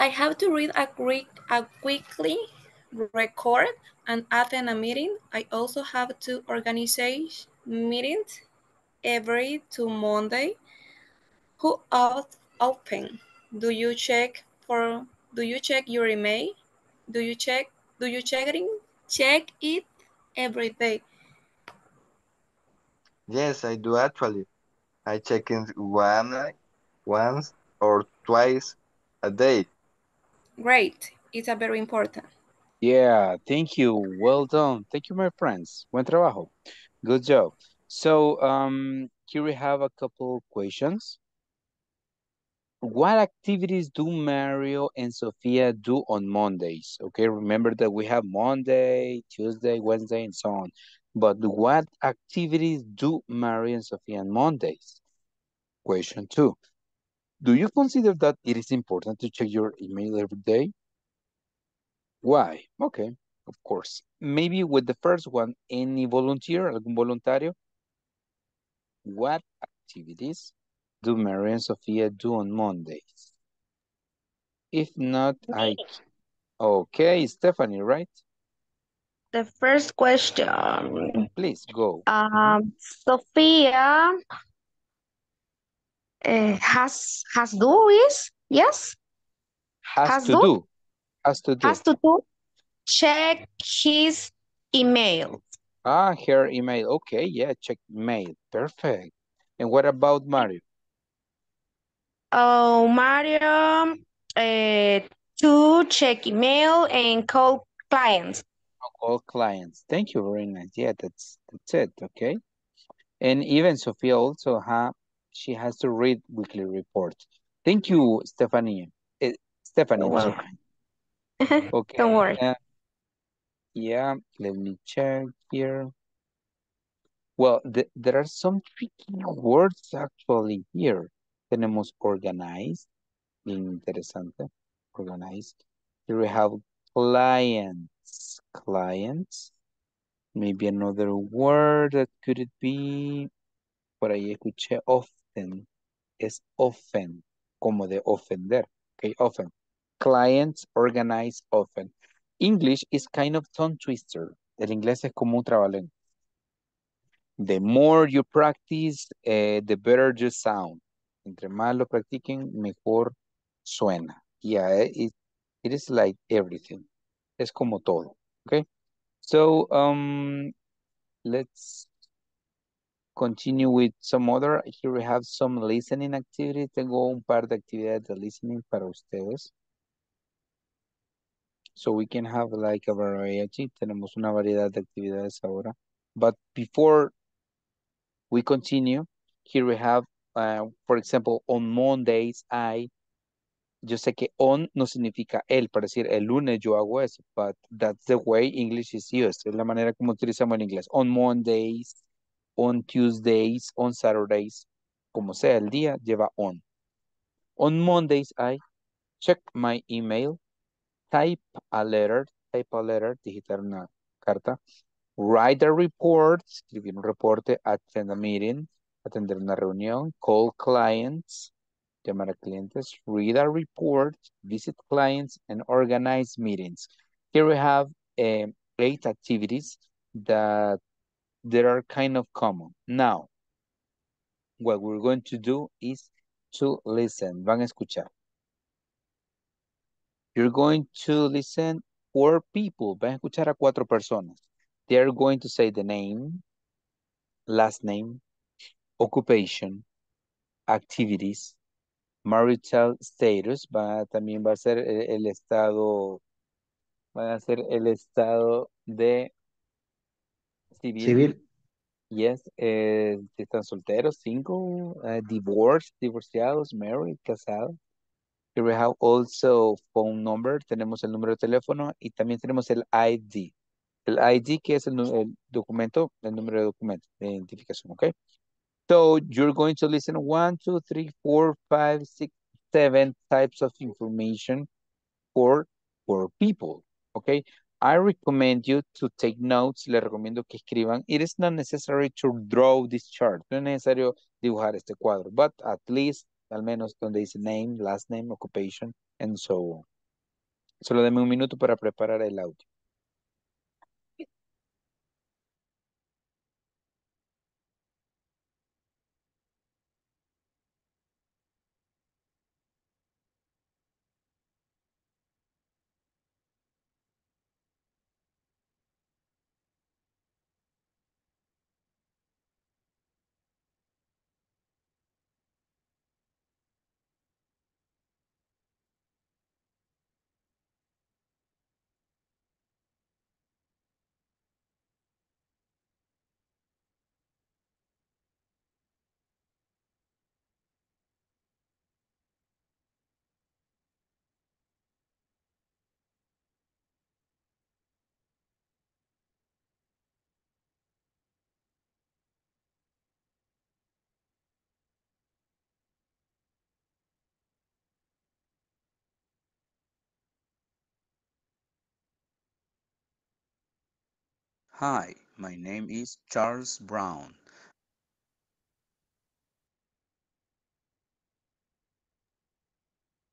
I have to read a weekly record and attend a meeting. I also have to organize meetings every 2 Mondays. Who open? Do you check your email? Do you check it every day? Yes, I do actually. I check it once or twice a day. Great. It's a very important. Yeah, thank you. Well done. Thank you, my friends. Buen trabajo. Good job. So here we have a couple questions. What activities do Mario and Sophia do on Mondays? Okay, remember that we have Monday, Tuesday, Wednesday, and so on. But what activities do Mario and Sophia on Mondays? Question 2. Do you consider that it is important to check your email every day? Why? Okay, of course. Maybe with the first one, any volunteer, algún voluntario? What activities do Maria and Sofia do on Mondays? If not, I... Okay, Stephanie, right? The first question. Please, go. Sofia has do is, yes? Has to do. Check his email. Ah, her email. Okay, yeah, check mail. Perfect. And what about Mario? Oh, Mario, to check email and call clients. All clients. Thank you very much. Yeah, that's it. Okay. And even Sophia also she has to read weekly report. Thank you, Stephanie. Stephanie. Wow. Okay. Don't worry. Yeah, let me check here. Well, there are some tricky words actually here. Tenemos organized. Interesante. Organized. Here we have clients. Maybe another word that could it be. Por ahí escuché often. Es often. Como de ofender. Okay, often. Clients, organize, often. English is kind of tongue twister. El inglés es como un trabalengua. The more you practice, the better you sound. Entre más lo practiquen, mejor suena. Yeah, it is like everything. Es como todo. Okay, so let's continue with some other. Here we have some listening activities. Tengo un par de actividades de listening para ustedes. So we can have like a variety. Tenemos una variedad de actividades ahora. But before we continue, here we have, for example, on Mondays, I... Yo sé que on no significa el, para decir el lunes yo hago eso, but that's the way English is used. Es la manera como utilizamos en inglés. On Mondays, on Tuesdays, on Saturdays, como sea el día, lleva on. On Mondays, I check my email, type a letter, digitar una carta, write a report, escribir un reporte, attend a meeting, atender una reunión, call clients, llamar a clientes, read a report, visit clients, and organize meetings. Here we have 8 activities that there are kind of common. Now, what we're going to do is to listen. Van a escuchar. You're going to listen 4 people. Van a escuchar a 4 personas. They're going to say the name, last name, occupation, activities, marital status, también va a ser el estado, van a ser el estado de civil. Yes, si están solteros, single, divorced, divorciados, married, casados. Here we have also phone number, tenemos el número de teléfono y también tenemos el ID. El ID que es el documento, el número de documento, de identificación, ¿ok? So you're going to listen 1, 2, 3, 4, 5, 6, 7 types of information for people, okay? I recommend you to take notes. Les recomiendo que escriban. It is not necessary to draw this chart. No es necesario dibujar este cuadro, but at least, al menos donde dice name, last name, occupation, and so on. Solo deme un minuto para preparar el audio. Hi, my name is Charles Brown.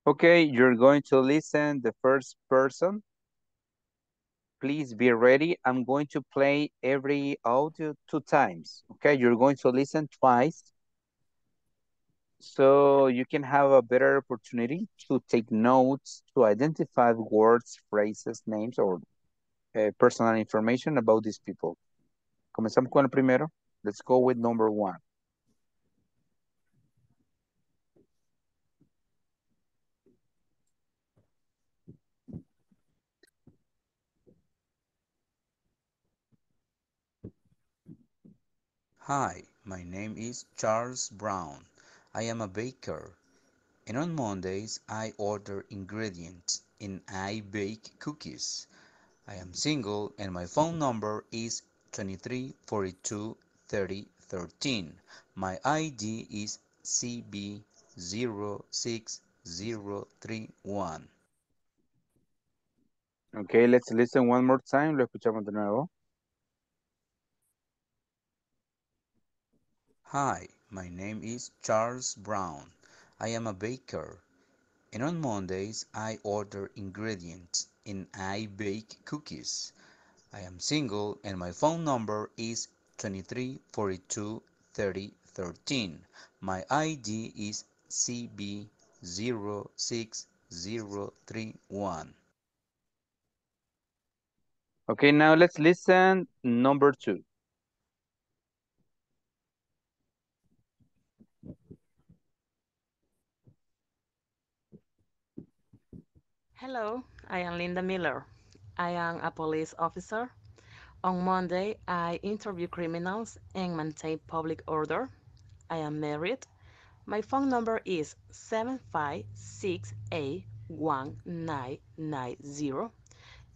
Okay, you're going to listen the first person. Please be ready. I'm going to play every audio 2 times. Okay, you're going to listen twice. So you can have a better opportunity to take notes, to identify words, phrases, names, or personal information about these people. Comenzamos con el primero. Let's go with number 1. Hi, my name is Charles Brown. I am a baker, and on Mondays I order ingredients and I bake cookies. I am single and my phone number is 23423013. My ID is CB06031. Okay, let's listen one more time. Lo escuchamos de nuevo. Hi, my name is Charles Brown. I am a baker, and on Mondays I order ingredients and I bake cookies. I am single and my phone number is 23423013. My ID is CB06031. Okay, now let's listen number 2. Hello, I am Linda Miller. I am a police officer. On Monday, I interview criminals and maintain public order. I am married. My phone number is 7568190,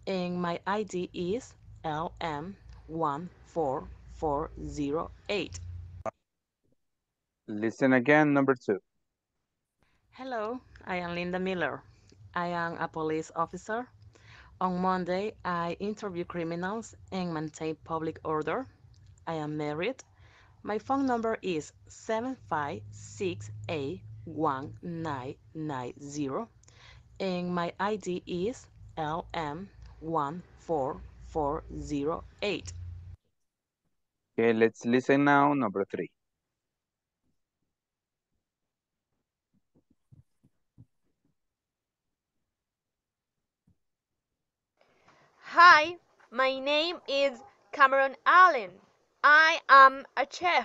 and my ID is LM14408. Listen again, number 2. Hello, I am Linda Miller. I am a police officer. On Monday, I interview criminals and maintain public order. I am married. My phone number is 7568190, and my ID is LM14408. Okay, let's listen now, number 3. Hi, my name is Cameron Allen. I am a chef.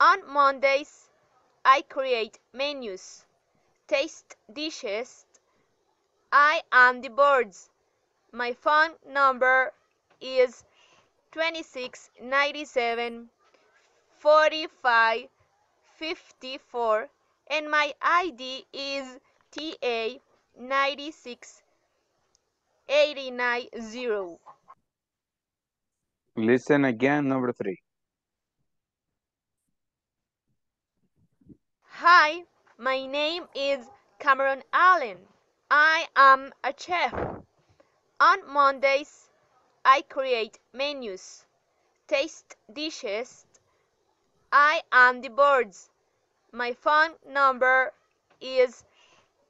On Mondays, I create menus, taste dishes. I am the birds. My phone number is 2697-4554, and my ID is TA96 890. Listen again, number 3. Hi, my name is Cameron Allen. I am a chef. On Mondays, I create menus, taste dishes. I am the birds. My phone number is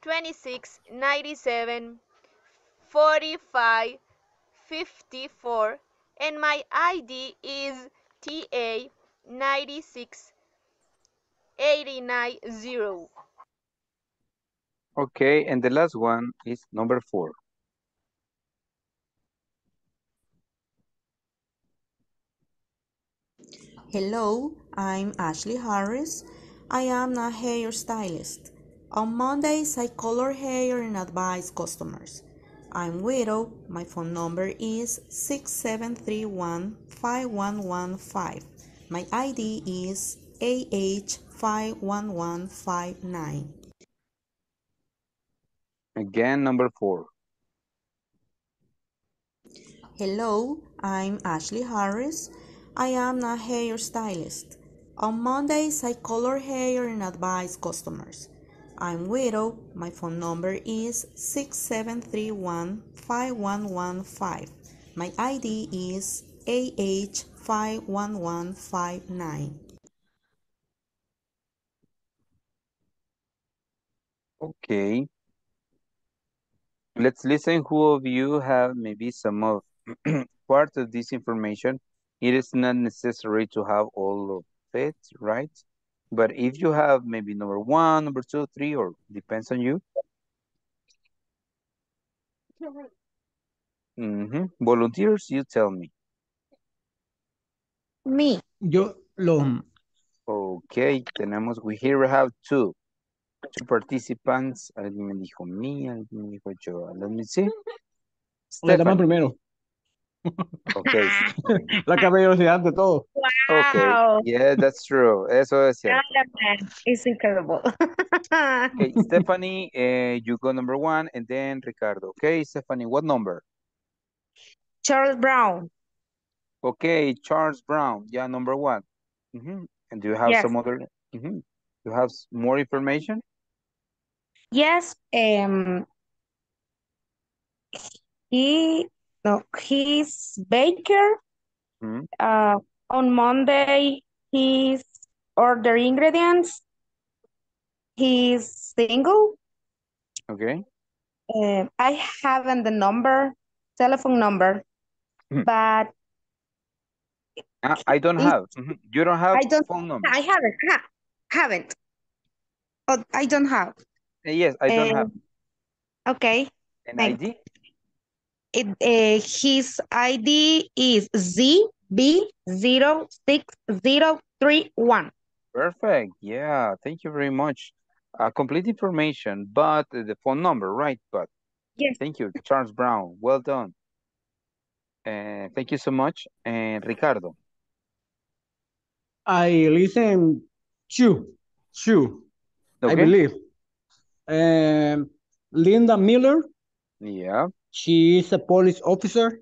2697-4554, and my ID is TA96 890. Okay, and the last one is number 4. Hello, I'm Ashley Harris. I am a hairstylist. On Mondays, I color hair and advise customers. I'm widow. My phone number is 6731-5115. My ID is AH51159. Again, number 4. Hello, I'm Ashley Harris. I am a hairstylist. On Mondays, I color hair and advise customers. I'm widow. My phone number is 6731-5115. My ID is AH51159. Okay. Let's listen who of you have maybe some of part of this information. It is not necessary to have all of it, right? But if you have maybe number 1, number 2, 3, or depends on you. Volunteers, you tell me. Me. Yo, lo. Okay, tenemos, we here have two participants. Alguien me dijo me, alguien me dijo yo. Let me see. La dama primero. Okay. La caballerosidad de todo. Wow. Okay. Yeah, that's true. Eso es cierto. It's incredible. Okay, Stephanie, you go number 1 and then Ricardo. Okay, Stephanie, what number? Charles Brown. Okay, Charles Brown. Yeah, number 1. And do you have some other? You have more information? Yes. He's baker. On Monday, he's order ingredients. He's single. Okay. I haven't the number, telephone number, but I don't have. You don't have phone number. I haven't. Haven't. Oh, I don't have. Yes, I don't have. Okay. An ID? His ID is ZB06031. Perfect. Yeah, thank you very much. Complete information, but the phone number, right? But yes. Thank you, Charles Brown. Well done. Thank you so much. And Ricardo. I listen to you, okay. I believe. Linda Miller. Yeah. She is a police officer.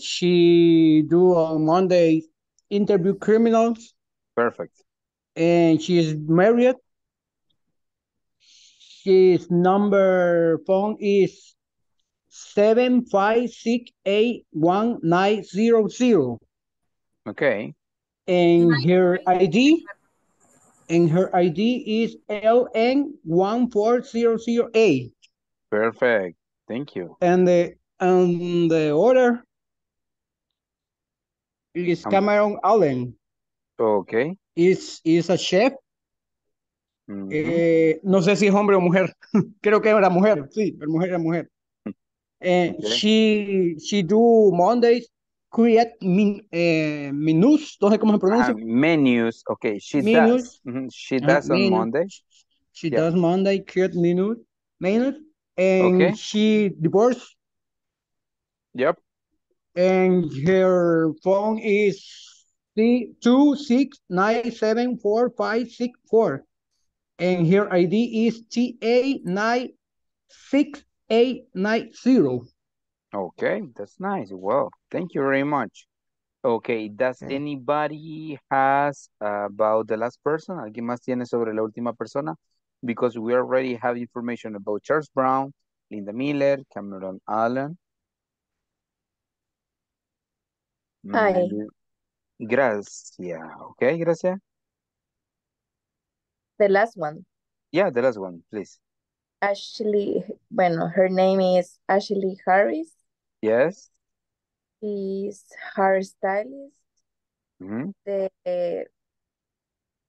She do on Monday interview criminals. Perfect. And she is married. His number phone is 756-81900. Okay. And her ID is LN14008. Perfect. Thank you. And the order is Cameron Allen. Okay. Is a chef. No sé si es hombre o mujer. Creo que era mujer. Sí, era mujer. She do Mondays create menus. No sé cómo se pronuncia. Menus. Okay. She does on Monday. She does Monday create menus. And she divorced. Yep. And her phone is 26974564. And her ID is TA96890. Okay, that's nice. Well, thank you very much. Okay, does anybody has about the last person? ¿Alguien más tiene sobre la última persona? Because we already have information about Charles Brown, Linda Miller, Cameron Allen. Hi. Gracias. Okay, gracias. The last one. Yeah, the last one, please. Ashley, her name is Ashley Harris. Yes. She's hairstylist.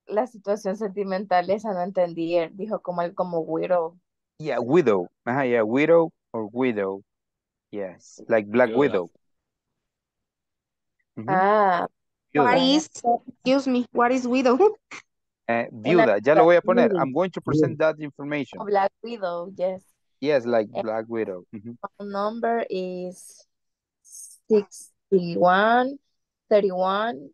La situación sentimental esa no entendí. Él dijo como widow. Yeah, widow. Yeah, widow or widow. Yes, like Black Widow. What is widow? Viuda, ya lo voy a poner. I'm going to present that information. Black Widow, yes. Yes, like Black Widow. Phone number is 61, 31,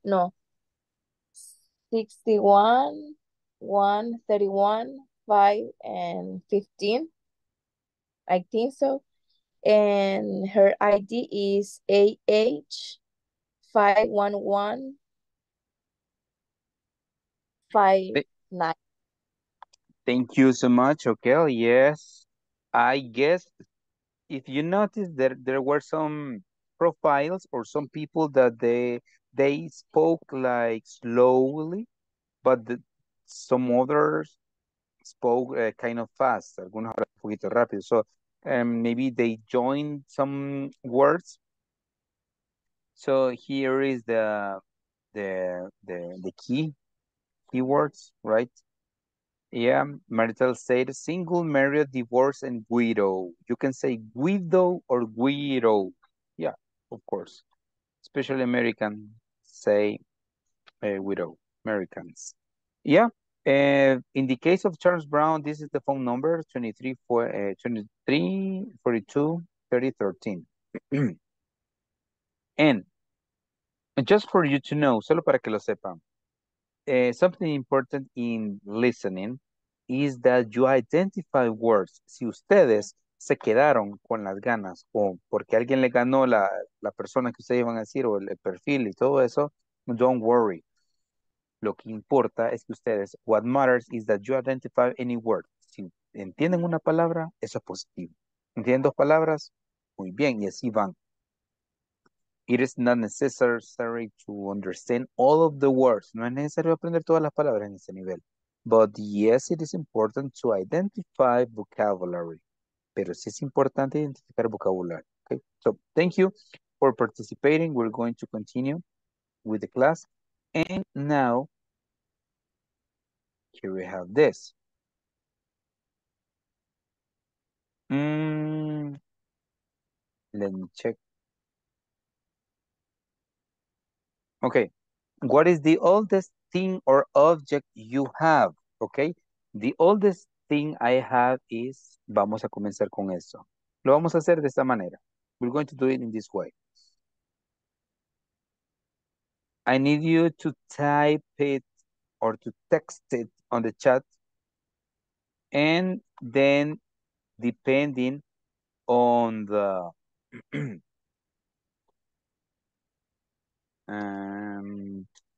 5, and 15. I think so. And her ID is AH51159. Thank you so much, okay. Yes. I guess if you notice there were some profiles or some people that they spoke like slowly, but some others spoke kind of fast. Algunos hablan un poquito rápido. So maybe they joined some words. So here is the keywords, right? Yeah, marital status, single, married, divorced, and widow. You can say widow or widow. Yeah, of course. Especially Americans say widow, Americans. Yeah, in the case of Charles Brown, this is the phone number, 2342-3013. And just for you to know, solo para que lo sepan, something important in listening is that you identify words. Si ustedes se quedaron con las ganas o porque alguien le ganó la persona que ustedes iban a decir o el perfil y todo eso, don't worry. Lo que importa es que ustedes, what matters is that you identify any word. Si entienden una palabra, eso es positivo. ¿Entienden dos palabras? Muy bien, y así van. It is not necessary to understand all of the words. No es necesario aprender todas las palabras en este nivel. But yes, it is important to identify vocabulary. Pero sí es importante identificar vocabulario. Okay? So, thank you for participating. We're going to continue with the class. And now, here we have this. Let me check. Okay, what is the oldest thing or object you have? Okay, the oldest thing I have is, vamos a comenzar con eso. Lo vamos a hacer de esta manera. We're going to do it in this way. I need you to type it or to text it on the chat. And then depending on the...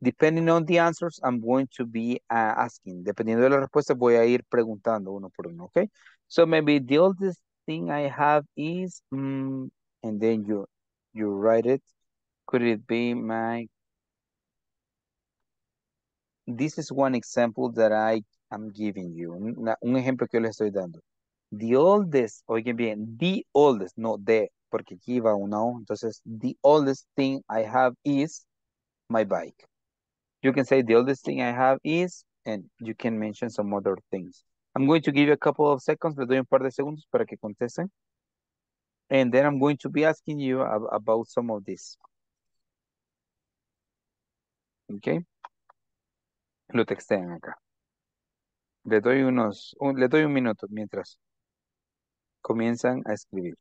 depending on the answers, I'm going to be asking. Dependiendo de las respuestas, voy a ir preguntando uno por uno, okay? So maybe the oldest thing I have is, and then you write it. Could it be my... This is one example that I am giving you. Un ejemplo que yo les estoy dando. The oldest, oigan bien, the oldest, no the, porque aquí va una O. Entonces, the oldest thing I have is my bike. You can say the oldest thing I have is, and you can mention some other things. I'm going to give you a couple of seconds. Les doy un par de segundos para que contesten. And then I'm going to be asking you about some of this. Okay. Lo textean acá. Les doy un minuto mientras comienzan a escribir.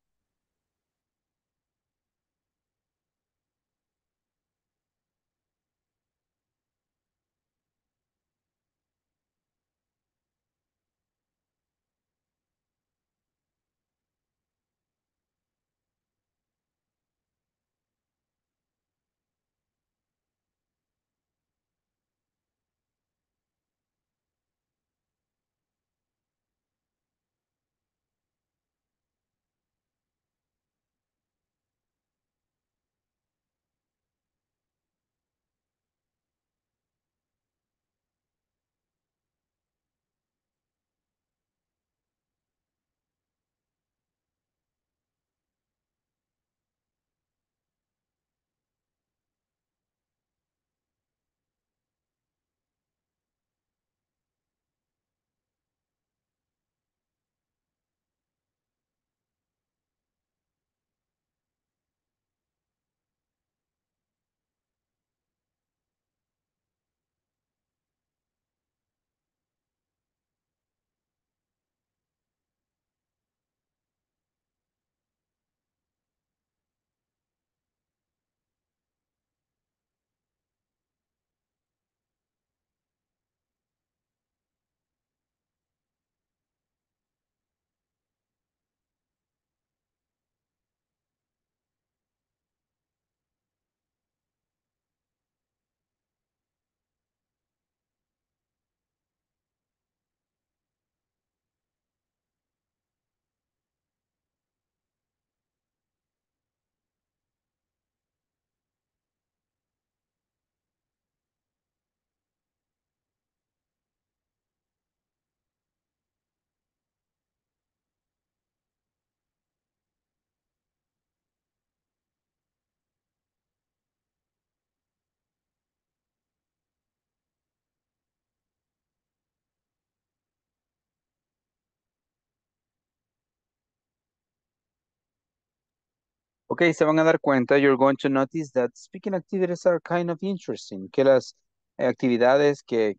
Okay, se van a dar cuenta, you're going to notice that speaking activities are kind of interesting, que las actividades que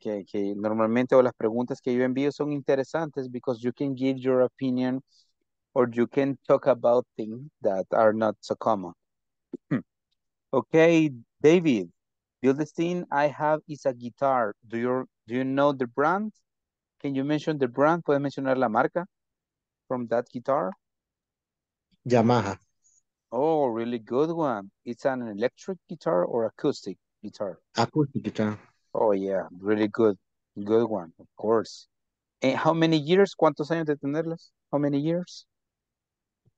normalmente o las preguntas que yo envío son interesantes because you can give your opinion or you can talk about things that are not so common. Okay, David, the only thing I have is a guitar. Do you know the brand? Can you mention the brand? ¿Puedes mencionar la marca from that guitar? Yamaha. Oh, really good one. It's an electric guitar or acoustic guitar? Acoustic guitar. Oh, yeah. Really good. Good one, of course. And how many years? ¿Cuántos años de tenerlas? How many years?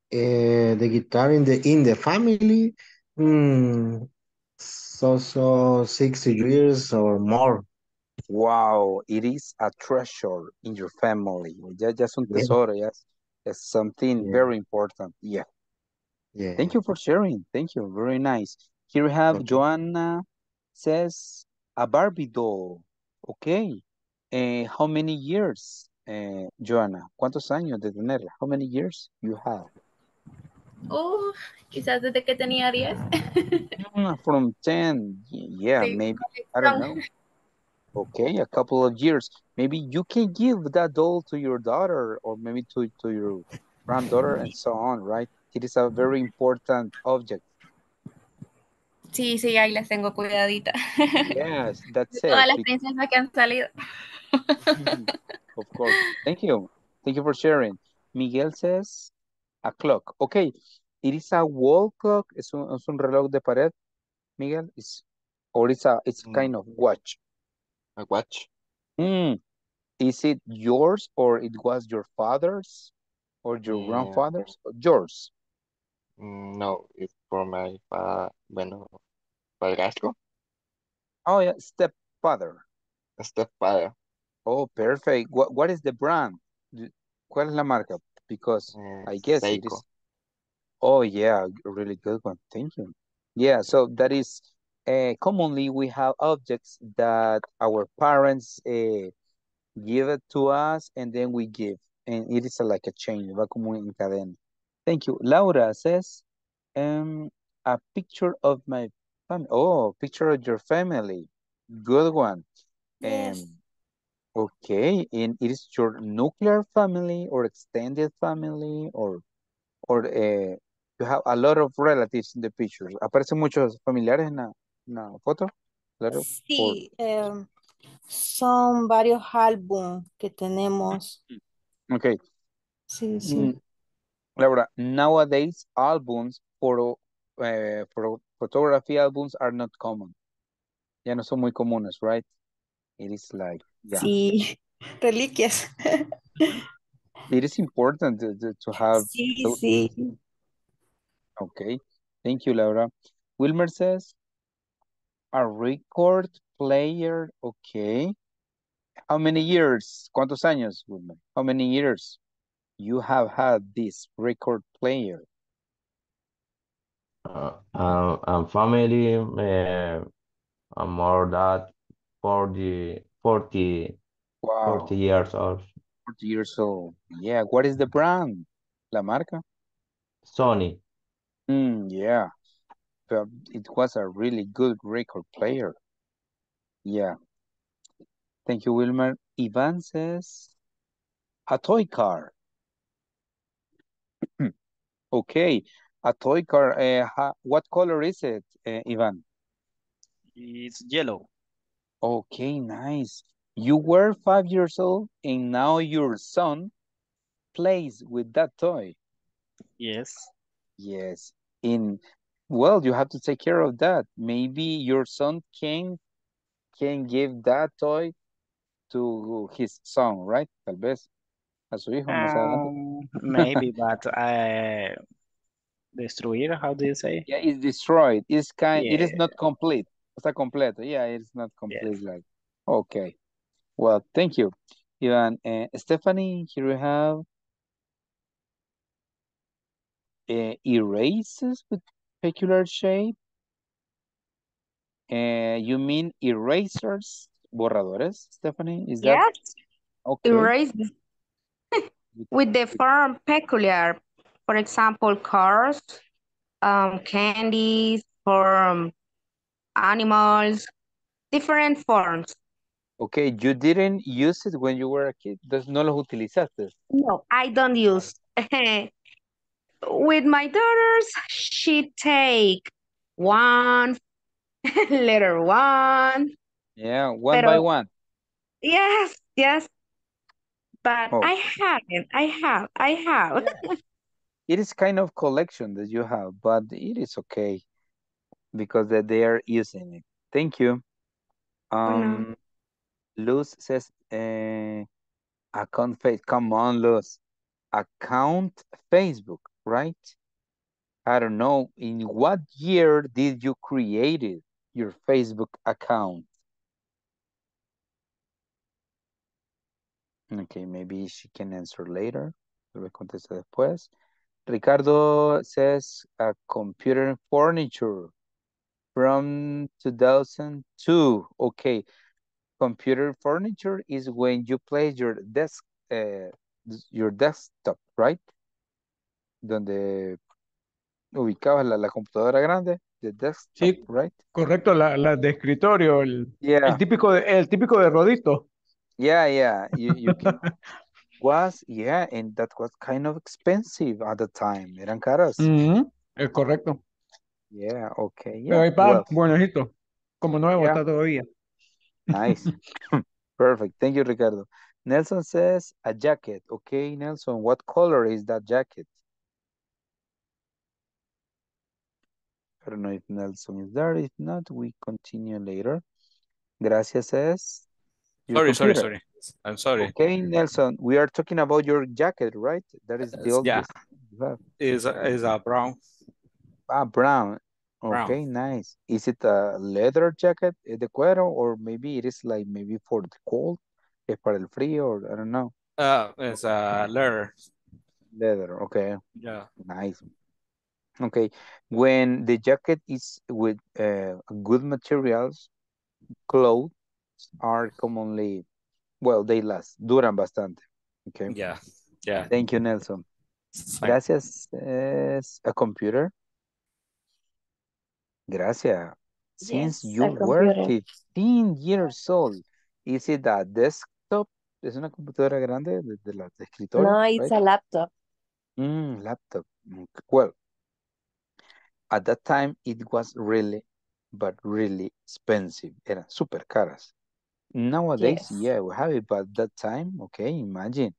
The guitar in the family, so 60 years or more. Wow, it is a treasure in your family. Just un tesoro, yes. It's something very important. Yeah. Yeah. Thank you for sharing. Thank you. Very nice. Here we have Joanna says a Barbie doll. Okay. How many years, Joanna? ¿Cuántos años de tenerla? How many years you have? Oh, quizás desde que tenía 10. From 10. Yeah, sí, maybe. I don't know. Okay, a couple of years. Maybe you can give that doll to your daughter or maybe to your granddaughter and so on, right? It is a very important object. Sí, sí, ahí las tengo cuidaditas. Yes, that's it. Todas las princesas que han salido. Of course. Thank you. Thank you for sharing. Miguel says a clock. Okay, it is a wall clock. Es un reloj de pared, Miguel. It's kind of watch. A watch? Is it yours or it was your father's or your grandfather's? Or yours? No, it's for my padrastro. Oh, yeah, stepfather. A stepfather. Oh, perfect. What is the brand? ¿Cuál es la marca? Because I guess Seiko. It is. Oh, yeah, really good one. Thank you. Yeah, so that is... commonly we have objects that our parents give it to us and then we give. And it is like a chain, va como en cadena. Thank you. Laura says, a picture of my family. Oh, picture of your family. Good one. Yes. Okay. And it is your nuclear family or extended family or you have a lot of relatives in the picture. ¿Aparecen muchos familiares en la foto? Sí, son varios álbumes que tenemos. Okay. Sí, sí. Laura, nowadays albums for photography albums are not common. Ya no son muy comunes, right? It is like sí, reliquias. It is important to have. Sí, sí. Okay, thank you, Laura. Wilmer says, a record player, okay. How many years? ¿Cuántos años, Wilmer? How many years you have had this record player? Family, more than 40 years old. 40 years old. Yeah, what is the brand? La marca? Sony. Yeah, but it was a really good record player. Yeah. Thank you, Wilmer. Ivan says, a toy car. Okay, a toy car. What color is it, Ivan? It's yellow. Okay, nice. You were 5 years old and now your son plays with that toy. Yes. Yes, well, you have to take care of that. Maybe your son can give that toy to his son, right? Tal vez a su hijo. Maybe, but destruir. How do you say? Yeah, it's destroyed. It's kind. Yeah. It is not complete. Está completo. Yeah, it's not complete. Yes. Like okay. Well, thank you, Ivan. Stephanie, here we have. Erases with peculiar shape. You mean erasers, borradores, Stephanie? Is that yes? Okay. Erasers with the form peculiar. For example, cars, candies, for animals, different forms. Okay, you didn't use it when you were a kid. No los utilizaste. No, I don't use. With my daughters, she take one, letter one. Yeah, one by one. Yes, yes. But oh. I haven't. I have. Yeah. It is kind of collection that you have, but it is okay because that they are using it. Thank you. Luz says, account Facebook. Come on, Luz. Account Facebook, right? I don't know. In what year did you create it, your Facebook account? Okay, maybe she can answer later. Le contesta después. Ricardo says, a computer and furniture from 2002. Okay. Computer furniture is when you place your desk, your desktop, right? Donde ubicabas la computadora grande, the desktop, sí, right? Correcto, la de escritorio, el típico de rodito. Yeah, yeah. You can, and that was kind of expensive at the time. Eran caras. Correcto. Yeah, okay. Yeah. Pero ahí va, buenojito, como nuevo está todavía. Nice. Perfect. Thank you, Ricardo. Nelson says a jacket. Okay, Nelson, what color is that jacket? I don't know if Nelson is there. If not, we continue later. Gracias says. Sorry. I'm sorry. Okay, Nelson, we are talking about your jacket, right? That is the oldest. Yeah. Is a brown. Ah, brown. Okay, nice. Is it a leather jacket de cuero, or maybe it is like maybe for the cold, es para el frío, or I don't know. It's a leather. Leather, okay. Yeah. Nice. Okay, when the jacket is with good materials, clothes are commonly, well, they last, duran bastante. Okay. Yeah, yeah. Thank you, Nelson. Gracias, a computer. Gracias. Since you were 15 years old, is it a desktop? ¿Es una computadora grande de la de escritorio? No, it's a laptop. Laptop. Well, at that time it was really expensive. Eran super caras. Nowadays, yeah, we have it, but that time, okay, imagine.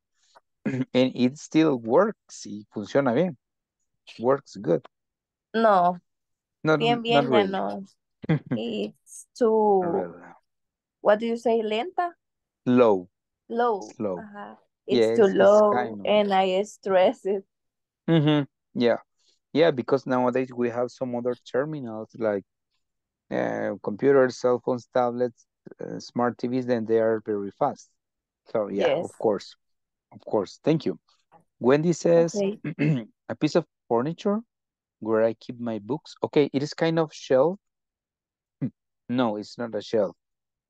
And it still works y funciona bien. Works good. No. Not really. No. It's too, what do you say, lenta? Low. Uh-huh. It's too low, and I stress it. Yeah. Yeah, because nowadays we have some other terminals like computers, cell phones, tablets, smart TVs, and they are very fast. So, yeah, of course. Thank you. Wendy says, a piece of furniture where I keep my books. Okay, it is kind of shelf. No, it's not a shelf.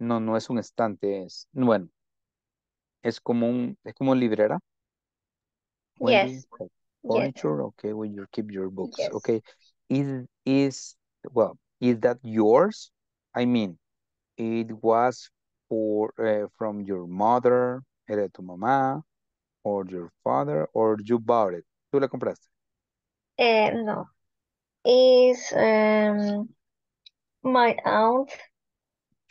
No es un estante. Bueno, es como librera. Yes. Furniture, okay, when you keep your books. Yes. Okay, is that yours? I mean, it was for from your mother, era tu mamá, or your father, or you bought it. ¿Tú la compraste? No. Is my aunt.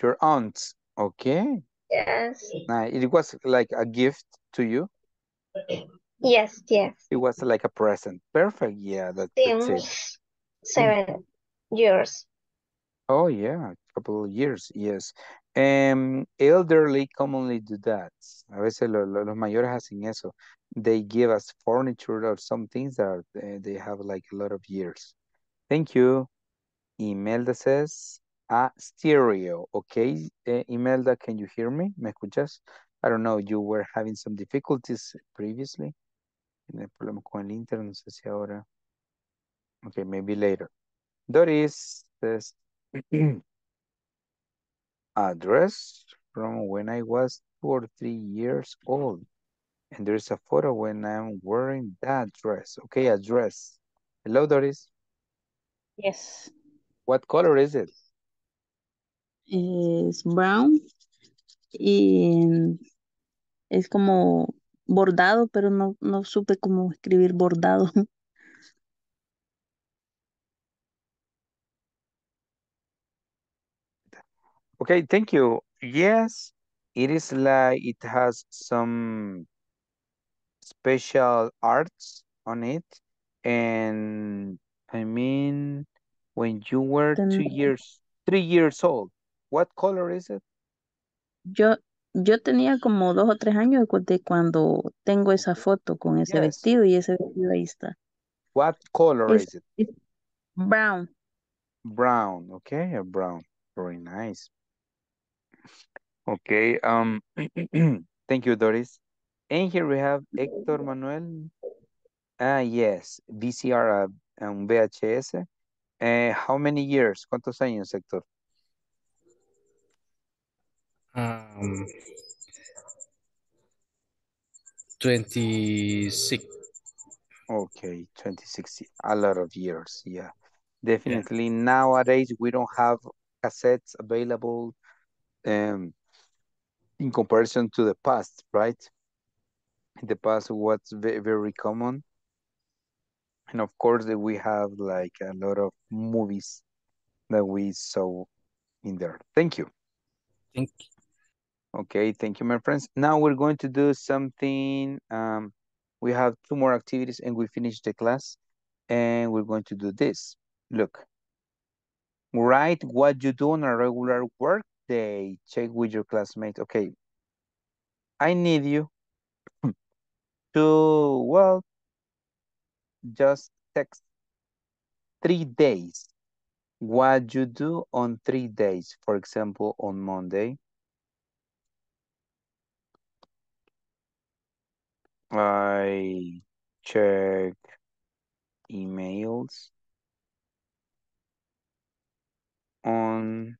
Your aunt, okay. Yes. Nice. It was like a gift to you? Yes. It was like a present. Perfect, yeah. That's it. 7 years. Oh, yeah, a couple of years, yes. Elderly commonly do that. A veces los mayores hacen eso. They give us furniture or some things that are, they have like a lot of years. Thank you. Imelda says, stereo. Okay, Imelda, can you hear me? ¿Me escuchas? I don't know, you were having some difficulties previously. Tiene problema con el internet, no sé si ahora. Okay, maybe later. Doris says, address from when I was 2 or 3 years old. And there's a photo when I'm wearing that dress. Okay, a dress. Hello, Doris. Yes. What color is it? It's brown. Y es como bordado, pero no supe cómo escribir bordado. Okay, thank you. Yes, it is like it has some special arts on it. And I mean, when you were 3 years old, what color is it? Yo tenía como 2 o 3 años de cuando tengo esa foto con ese vestido y ese vestido ahí está. What color is it? It's brown. Brown, okay, brown. Very nice. Okay, thank you, Doris. And here we have Héctor Manuel. Yes, VCR and VHS. How many years? ¿Cuántos años, Héctor? Um, 26. Okay, 26. A lot of years, yeah. Definitely nowadays we don't have cassettes available in comparison to the past, right? In the past, what's very common. And of course, we have like a lot of movies that we saw in there. Thank you. Thank you. Okay, thank you, my friends. Now we're going to do something. We have 2 more activities and we finish the class. And we're going to do this. Look, write what you do on a regular work day. Check with your classmates. Okay, I need you to, well, just text 3 days. What you do on 3 days. For example, on Monday. I check emails on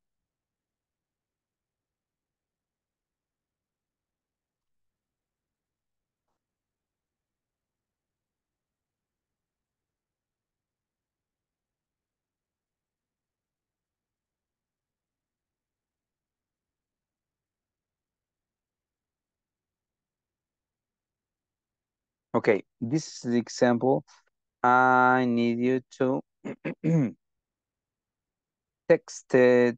okay, this is the example. I need you to texted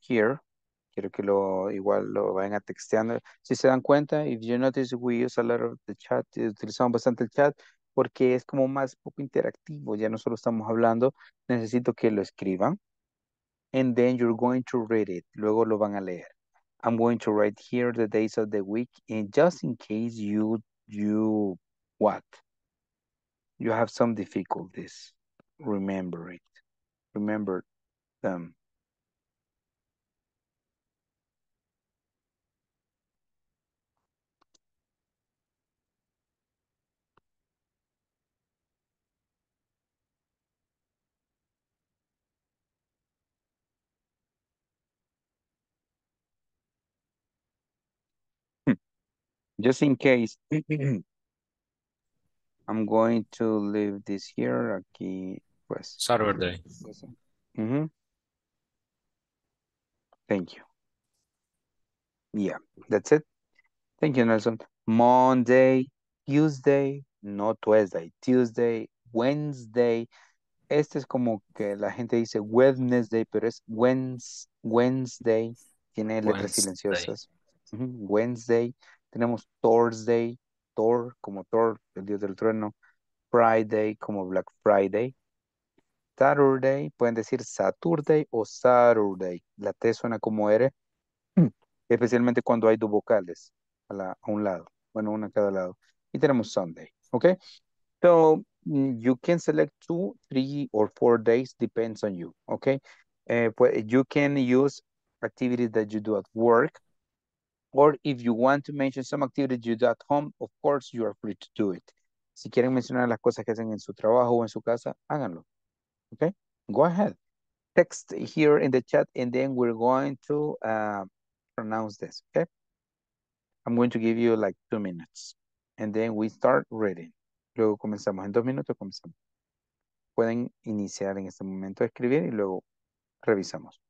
here. Quiero que igual lo vayan texteando. Si se dan cuenta, if you notice, we use a lot of the chat. Utilizamos bastante el chat porque es como más poco interactivo. Ya no solo estamos hablando. Necesito que lo escriban. And then you're going to read it. Luego lo van a leer. I'm going to write here the days of the week. And just in case you have some difficulties. Remember them. Just in case. I'm going to leave this here. Aquí. Pues. Saturday. Mm-hmm. Thank you. Yeah, that's it. Thank you, Nelson. Monday, Tuesday, no Tuesday, Tuesday, Wednesday. Este es como que la gente dice Wednesday, pero es Wednesday. Tiene letras silenciosas. Mm-hmm. Wednesday. Tenemos Thursday, Thor, como Thor, el dios del trueno. Friday, como Black Friday. Saturday, pueden decir Saturday o Saturday. La T suena como R, especialmente cuando hay 2 vocales a un lado. Bueno, una a cada lado. Y tenemos Sunday, okay? So, you can select 2, 3, or 4 days, depends on you, okay? You can use activities that you do at work, or if you want to mention some activities you do at home, of course, you are free to do it. Si quieren mencionar las cosas que hacen en su trabajo o en su casa, háganlo. Okay, go ahead. Text here in the chat, and then we're going to pronounce this, okay? I'm going to give you like 2 minutes, and then we start reading. Luego comenzamos. En 2 minutos comenzamos. pueden iniciar en este momento a escribir y luego revisamos.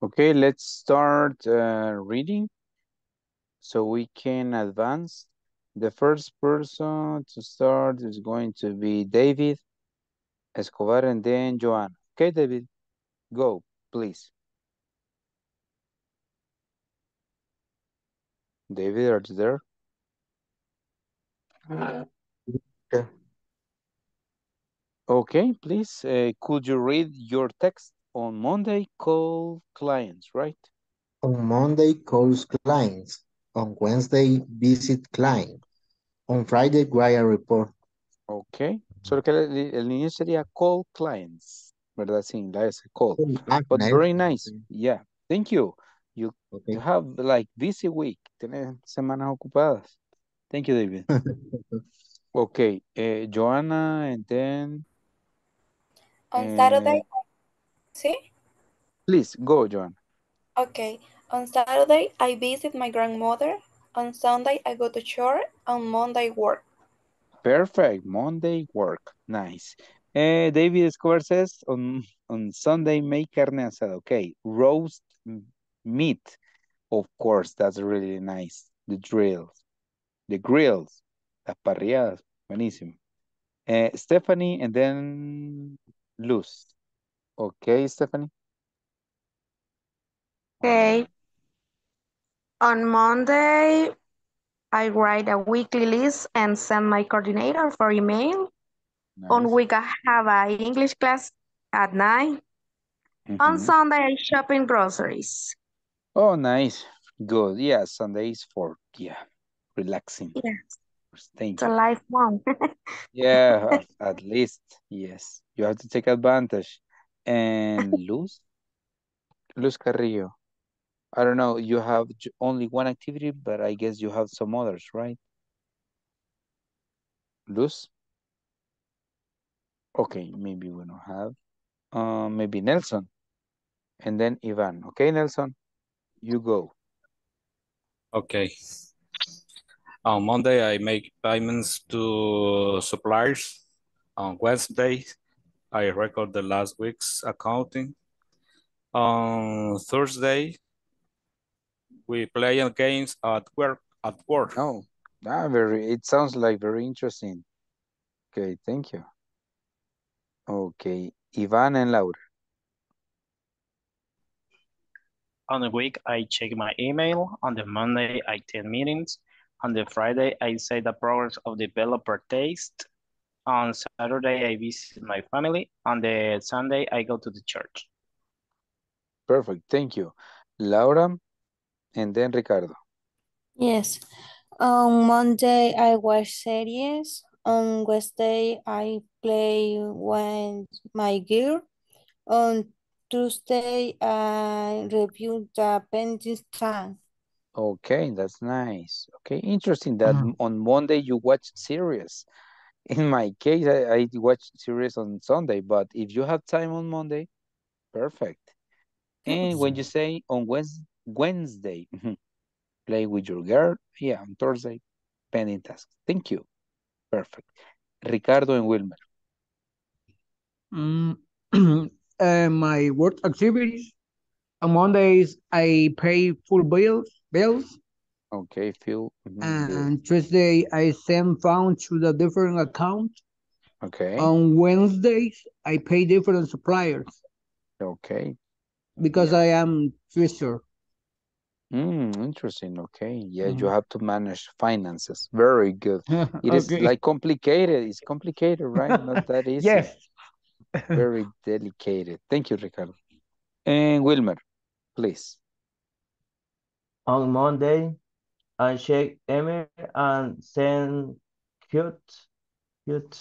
Okay, let's start reading so we can advance. The first person to start is going to be David Escobar and then Joanna. Okay, David, go, please. David, are you there? Okay. Okay, please, could you read your text? On Monday, call clients, right? On Monday, calls clients. On Wednesday, visit clients. On Friday, write a report. Ok. Solo que el inicio sería call clients. ¿verdad? Sin la S, cold. But nice. Very nice. Yeah. Thank you. You have like busy week. Tienes semanas ocupadas. Thank you, David. Okay. Joanna, and then... On Saturday... See? Please, go, Joanna. Okay. On Saturday, I visit my grandmother. On Sunday, I go to church. On Monday, work. Perfect. Monday, work. Nice. David Escobar says, on Sunday, make carne asada. Okay. Roast meat. Of course, that's really nice. The grills. Las parrilladas. Buenísimo. Stephanie, and then Luz. Okay, Stephanie. Okay. On Monday, I write a weekly list and send my coordinator for email. Nice. On week, I have an English class at 9. Mm-hmm. On Sunday, I shop in groceries. Oh, nice. Good. Yeah, Sunday is for, yeah, relaxing. Yes. Thank you. It's a life one. Yeah, at least. Yes. You have to take advantage. And Luz Carrillo. I don't know, you have only one activity, but I guess you have some others, right? Luz? Okay, maybe we don't have. Maybe Nelson. And then Ivan. Okay, Nelson, you go. Okay. On Monday, I make payments to suppliers. On Wednesday, I record the last week's accounting. On Thursday, we play games at work. Oh, it sounds like very interesting. Okay, thank you. Okay, Ivan and Laura. On the week, I check my email. On the Monday, I attend meetings. On the Friday, I say the progress of developer test. On Saturday, I visit my family. On the Sunday, I go to the church. Perfect, thank you. Laura? And then Ricardo. Yes. On Monday, I watch series. On Wednesday, I play with my gear. On Tuesday, I review the pending time. Okay, that's nice. Okay, interesting that on Monday you watch series. In my case, I watch series on Sunday, but if you have time on Monday, perfect. And when you say on Wednesday, play with your girl. Yeah, on Thursday, pending tasks. Thank you. Perfect. Ricardo and Wilmer. My work activities. On Mondays, I pay full bills. Okay, Phil. And Tuesday, I send funds to the different accounts. Okay. On Wednesdays, I pay different suppliers. Okay. Because I am treasurer. Interesting. Okay. Yeah, you have to manage finances. Very good. It is like complicated. It's complicated, right? Not that easy. Yes. Very delicate. Thank you, Ricardo. And Wilmer, please. On Monday, I check email and send cute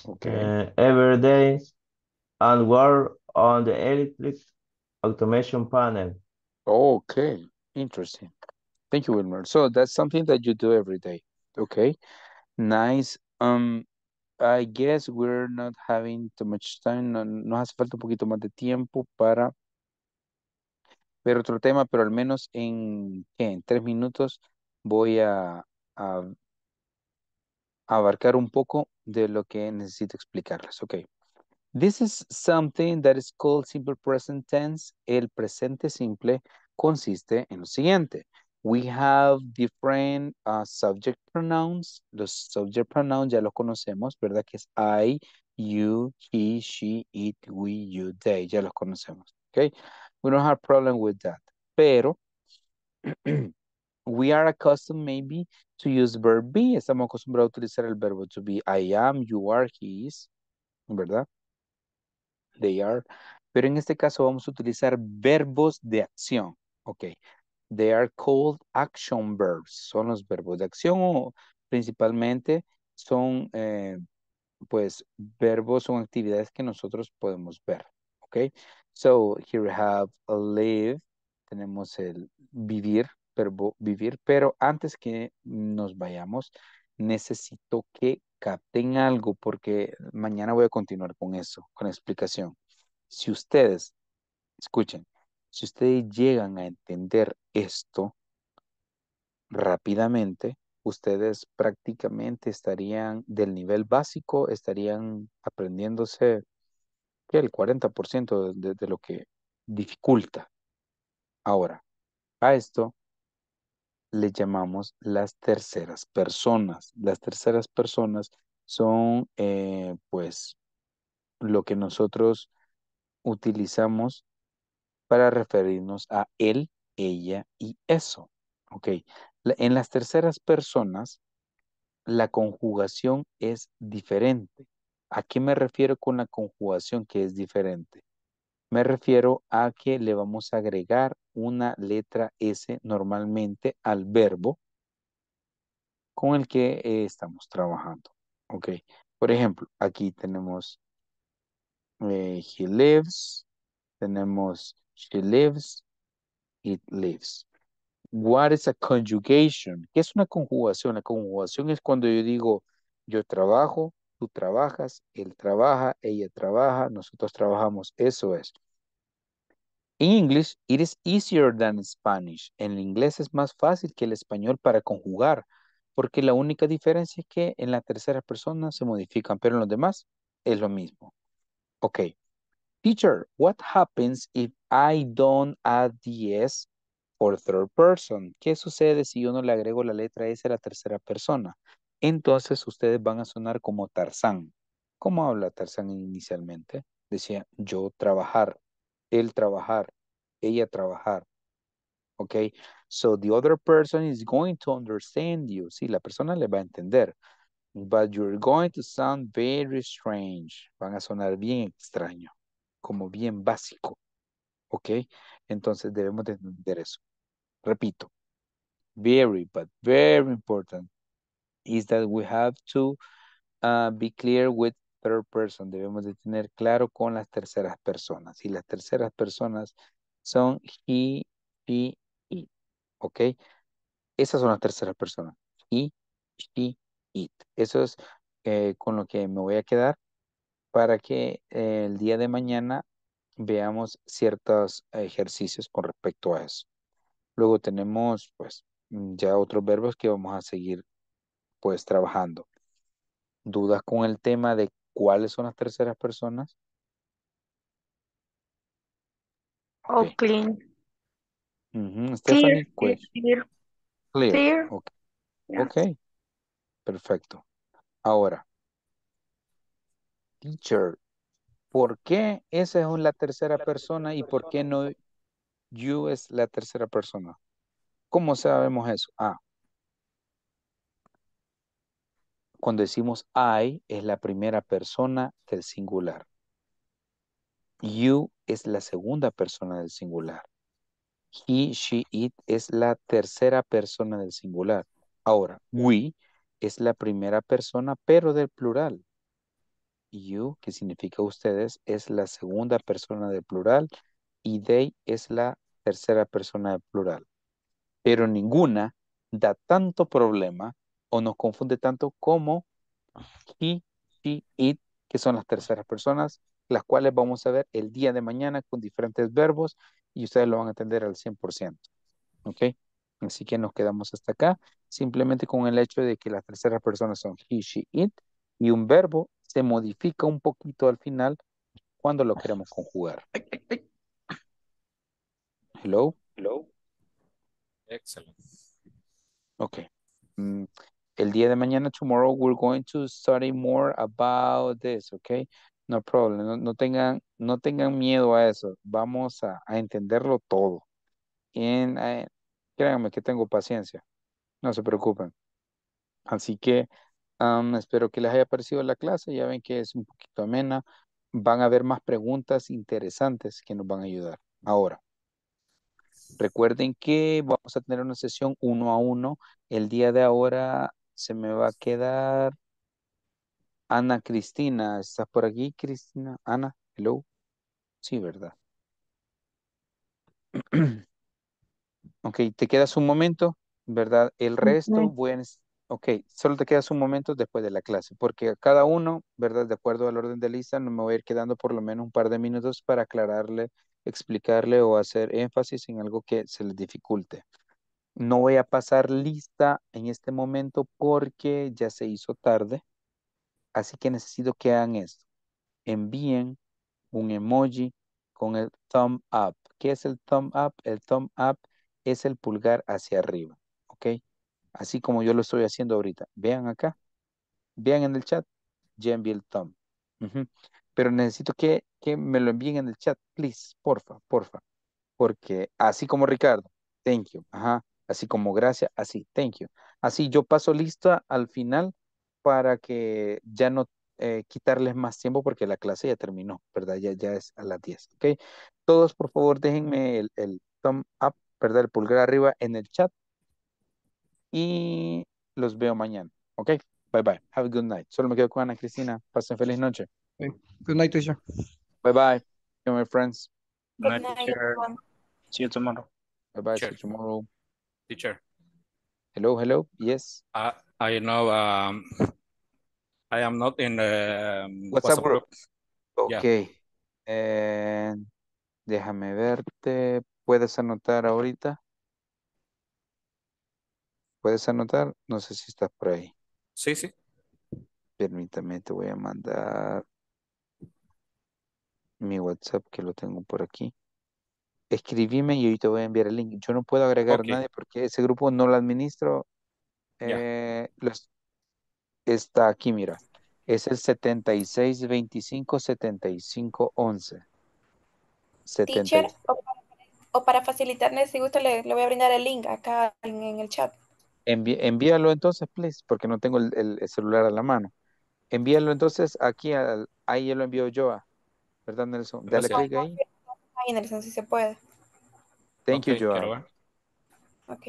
okay. Every day and work on the electric automation panel. Okay. Interesting. Thank you, Wilmer. So that's something that you do every day. Okay. Nice. I guess we're not having too much time. Nos hace falta un poquito más de tiempo para ver otro tema, pero al menos en 3 minutos voy a abarcar un poco de lo que necesito explicarles. Okay. This is something that is called simple present tense. El presente simple consiste en lo siguiente. We have different subject pronouns. Los subject pronouns ya los conocemos, ¿verdad? Que es I, you, he, she, it, we, you, they. Ya los conocemos, okay? We don't have problem with that. Pero we are accustomed maybe to use verb be. Estamos acostumbrados a utilizar el verbo to be. I am, you are, he is, ¿verdad? They are. Pero en este caso vamos a utilizar verbos de acción. Ok. They are called action verbs. Son los verbos de acción o principalmente son, pues, verbos o actividades que nosotros podemos ver. Okay, so here we have a live, tenemos el vivir, verbo vivir, pero antes que nos vayamos, necesito que capten algo porque mañana voy a continuar con eso, con la explicación. Si ustedes, escuchen, si ustedes llegan a entender esto rápidamente, ustedes prácticamente estarían del nivel básico, estarían aprendiéndose el 40% de lo que dificulta. Ahora, a esto le llamamos las terceras personas. Las terceras personas son, pues, lo que nosotros utilizamos para referirnos a él, ella y eso. Ok. En las terceras personas, la conjugación es diferente. ¿A qué me refiero con la conjugación que es diferente? Me refiero a que le vamos a agregar una letra S normalmente al verbo con el que estamos trabajando. Ok. Por ejemplo, aquí tenemos he lives, tenemos she lives, it lives. What is a conjugation? ¿Qué es una conjugación? La conjugación es cuando yo digo, yo trabajo, tú trabajas, él trabaja, ella trabaja, nosotros trabajamos. Eso es. In English, it is easier than Spanish. En el inglés es más fácil que el español para conjugar, porque la única diferencia es que en la tercera persona se modifican, pero en los demás es lo mismo. Ok. Teacher, what happens if I don't add the S for third person? ¿Qué sucede si yo no le agrego la letra S a la tercera persona? Entonces ustedes van a sonar como Tarzán. ¿Cómo habla Tarzán inicialmente? Decía yo trabajar, él trabajar, ella trabajar. Ok, so the other person is going to understand you. Sí, la persona le va a entender. But you're going to sound very strange. Van a sonar bien extraño, como bien básico. Ok, entonces debemos de entender eso. Repito, very, but very important is that we have to be clear with third person. Debemos de tener claro con las terceras personas. Y las terceras personas son he, she, it. ¿Ok? Esas son las terceras personas. He, she, it. Eso es con lo que me voy a quedar para que el día de mañana veamos ciertos ejercicios con respecto a eso. Luego tenemos pues ya otros verbos que vamos a seguir pues trabajando. ¿Dudas con el tema de cuáles son las terceras personas? Okay. Oh, clean. Stephanie, clear, clear. Clear. Clear. Okay. Yeah. Ok. Perfecto. Ahora. Teacher, ¿por qué esa es la tercera persona y por qué no you es la tercera persona? ¿Cómo sabemos eso? Ah. Cuando decimos I, es la primera persona del singular. You es la segunda persona del singular. He, she, it es la tercera persona del singular. Ahora, we es la primera persona, pero del plural. You, que significa ustedes, es la segunda persona del plural. Y they es la tercera persona del plural. Pero ninguna da tanto problema o nos confunde tanto como he, she, it, que son las terceras personas, las cuales vamos a ver el día de mañana con diferentes verbos y ustedes lo van a entender al 100%. ¿Ok? Así que nos quedamos hasta acá, simplemente con el hecho de que las terceras personas son he, she, it, y un verbo se modifica un poquito al final cuando lo queremos conjugar. Hello? Hello. Excellent. Ok. El día de mañana, tomorrow, we're going to study more about this, okay? No problem, no tengan miedo a eso, vamos a entenderlo todo. Créanme que tengo paciencia, no se preocupen. Así que espero que les haya parecido la clase, ya ven que es un poquito amena, van a haber más preguntas interesantes que nos van a ayudar. Ahora. Recuerden que vamos a tener una sesión 1 a 1. El día de ahora se me va a quedar Ana Cristina. ¿Estás por aquí, Cristina? Ana, hello. Sí, ¿verdad? Ok, te quedas un momento, ¿verdad? El resto, ok, solo te quedas un momento después de la clase, porque a cada uno, ¿verdad? De acuerdo al orden de lista, no me voy a ir quedando por lo menos un par de minutos para aclararle, explicarle o hacer énfasis en algo que se les dificulte. No voy a pasar lista en este momento porque ya se hizo tarde, así que necesito que hagan esto. Envíen un emoji con el thumb up. ¿Qué es el thumb up? El thumb up es el pulgar hacia arriba, ¿ok? Así como yo lo estoy haciendo ahorita. Vean acá, vean en el chat, ya envié el thumb. Pero necesito que me lo envíen en el chat, please, porfa, porfa. Porque así como Ricardo, thank you, ajá, así como gracias, así, thank you. Así yo paso lista al final para que ya no quitarles más tiempo porque la clase ya terminó, ¿verdad? Ya es a las 10, ¿ok? Todos, por favor, déjenme el thumb up, ¿verdad? El pulgar arriba en el chat. Y los veo mañana, ¿ok? Bye, bye. Have a good night. Solo me quedo con Ana Cristina. Pasen feliz noche. Good night, teacher. Bye, bye. You, my friends. Good night, teacher. See you tomorrow. Bye, bye. Teacher. See you tomorrow. Teacher. Hello, hello. Yes. I know. I am not in the WhatsApp group. Okay. Yeah. Déjame verte. ¿Puedes anotar ahorita? ¿Puedes anotar? No sé si estás por ahí. Sí, sí. Permítame, te voy a mandar mi WhatsApp que lo tengo por aquí. Escribime y hoy te voy a enviar el link. Yo no puedo agregar a nadie porque ese grupo no lo administro. Está aquí, mira. Es el 76257511. Teacher, o para facilitarles, si gusta, le voy a brindar el link acá en el chat. Envíalo entonces, please, porque no tengo el celular a la mano. Envíalo entonces aquí, ahí lo envío yo, ¿verdad, Nelson? Dale clic ahí. Ahí, Nelson, si se puede. Thank you, Joa. Ok.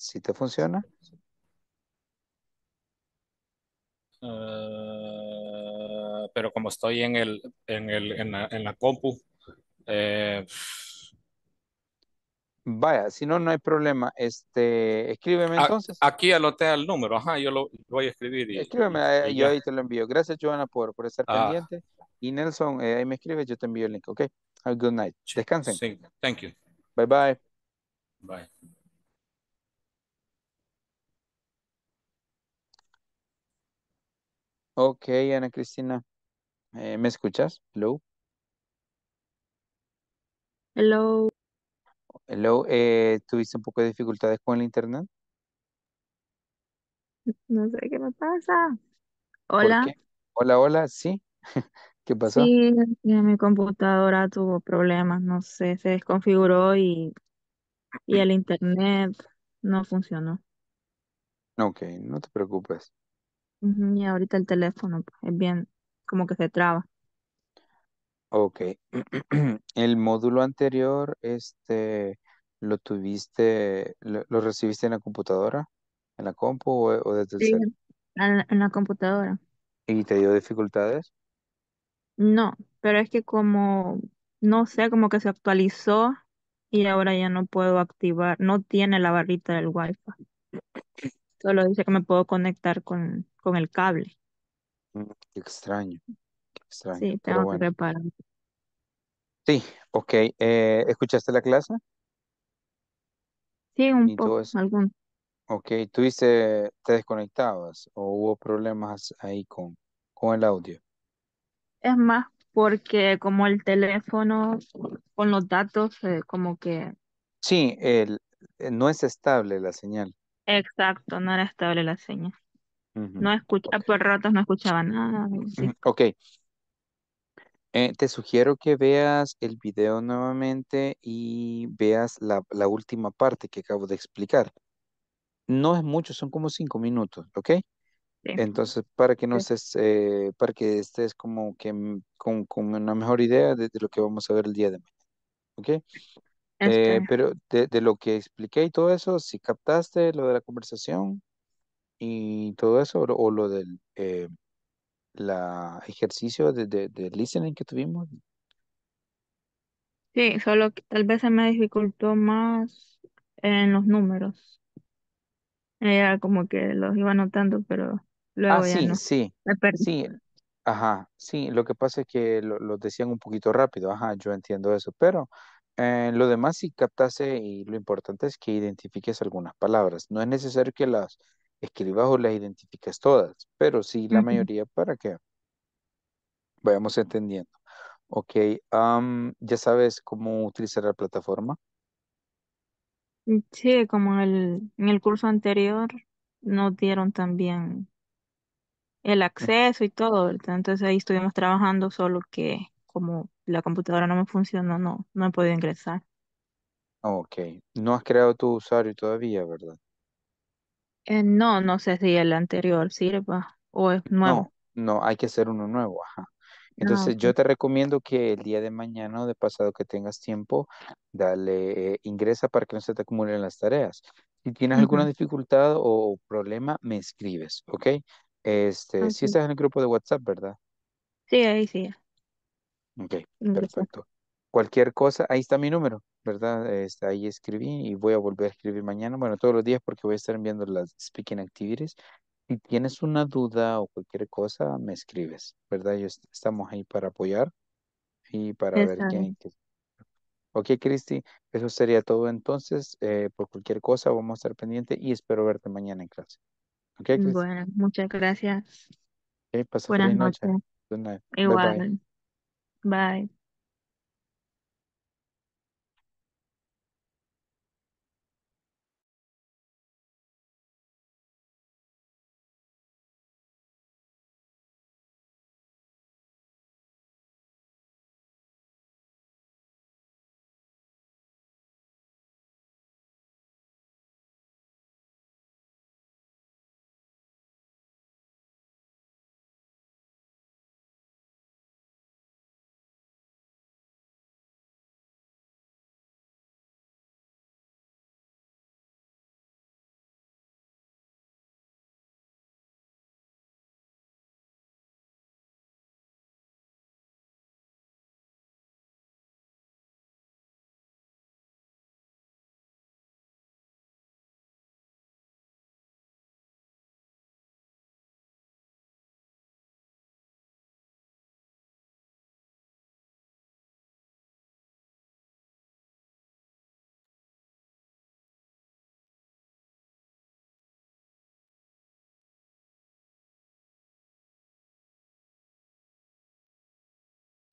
¿Sí te funciona? Pero como estoy en la compu. Vaya, si no, no hay problema. Escríbeme entonces. Aquí anoté el número, ajá, yo lo voy a escribir. Escríbeme, yo ahí te lo envío. Gracias, Joana, por estar pendiente. Y Nelson, ahí me escribes, yo te envío el link, ¿ok? Have a good night. Descansen. Sí, thank you. Bye, bye. Bye. Ok, Ana Cristina, ¿me escuchas? Hello. Hello. Hello, ¿tuviste un poco de dificultades con el internet? No sé qué me pasa. Hola. Hola, hola, sí. ¿Qué pasó? Sí, mi computadora tuvo problemas, no sé, se desconfiguró y el internet no funcionó. Ok, no te preocupes. Y ahorita el teléfono es bien, como que se traba. Ok, el módulo anterior, ¿lo tuviste, lo recibiste en la computadora, en la compu o desde el cel? En la computadora. ¿Y te dio dificultades? No, pero es que como, no sé, como que se actualizó y ahora ya no puedo activar, no tiene la barrita del Wi-Fi. Solo dice que me puedo conectar con el cable. Qué extraño. Extraño, sí, tengo que reparar. Sí, ok. ¿Escuchaste la clase? Sí, un poco, algún. Ok, ¿tuviste, te desconectabas o hubo problemas ahí con el audio? Es más, porque como el teléfono con los datos, como que... Sí, no es estable la señal. Exacto, no era estable la señal. No escuchaba, por ratos no escuchaba nada. Sí. Ok. Te sugiero que veas el video nuevamente y veas la última parte que acabo de explicar. No es mucho, son como 5 minutos, ¿ok? Sí. Entonces, para que no estés, para que estés como que con una mejor idea de lo que vamos a ver el día de mañana, ¿ok? Pero de lo que expliqué y todo eso, si captaste lo de la conversación, y todo eso, o lo del la ejercicio de listening que tuvimos. Sí, solo que tal vez se me dificultó más en los números. Era como que los iba anotando, pero luego ya sí, no. Sí, me perdí. Sí, ajá, sí, lo que pasa es que lo decían un poquito rápido, ajá, yo entiendo eso, pero lo demás sí captase, y lo importante es que identifiques algunas palabras. No es necesario que las escribas o las identifiques todas, pero sí la mayoría para que vayamos entendiendo. Ok, ¿ya sabes cómo utilizar la plataforma? Sí, como en el curso anterior nos dieron también el acceso y todo, ¿verdad? Entonces ahí estuvimos trabajando, solo que como la computadora no me funcionó, no he podido ingresar. Ok, no has creado tu usuario todavía, ¿verdad? No sé si el anterior sirva o es nuevo. No, hay que hacer uno nuevo, ajá. Entonces yo te recomiendo que el día de mañana o de pasado que tengas tiempo, dale, ingresa para que no se te acumulen las tareas. Si tienes alguna dificultad o problema, me escribes, ¿ok? Sí estás en el grupo de WhatsApp, ¿verdad? Sí, ahí sí. Ok, perfecto. Cualquier cosa, ahí está mi número, ¿verdad? Ahí escribí y voy a volver a escribir mañana, bueno, todos los días porque voy a estar enviando las speaking activities. Si tienes una duda o cualquier cosa, me escribes, ¿verdad? Estamos ahí para apoyar y para ver quién. Ok, Cristi, eso sería todo entonces. Por cualquier cosa vamos a estar pendientes y espero verte mañana en clase. Ok, Cristi. Bueno, muchas gracias. Okay, pasa feliz noche. Buenas noches. Igual. Bye.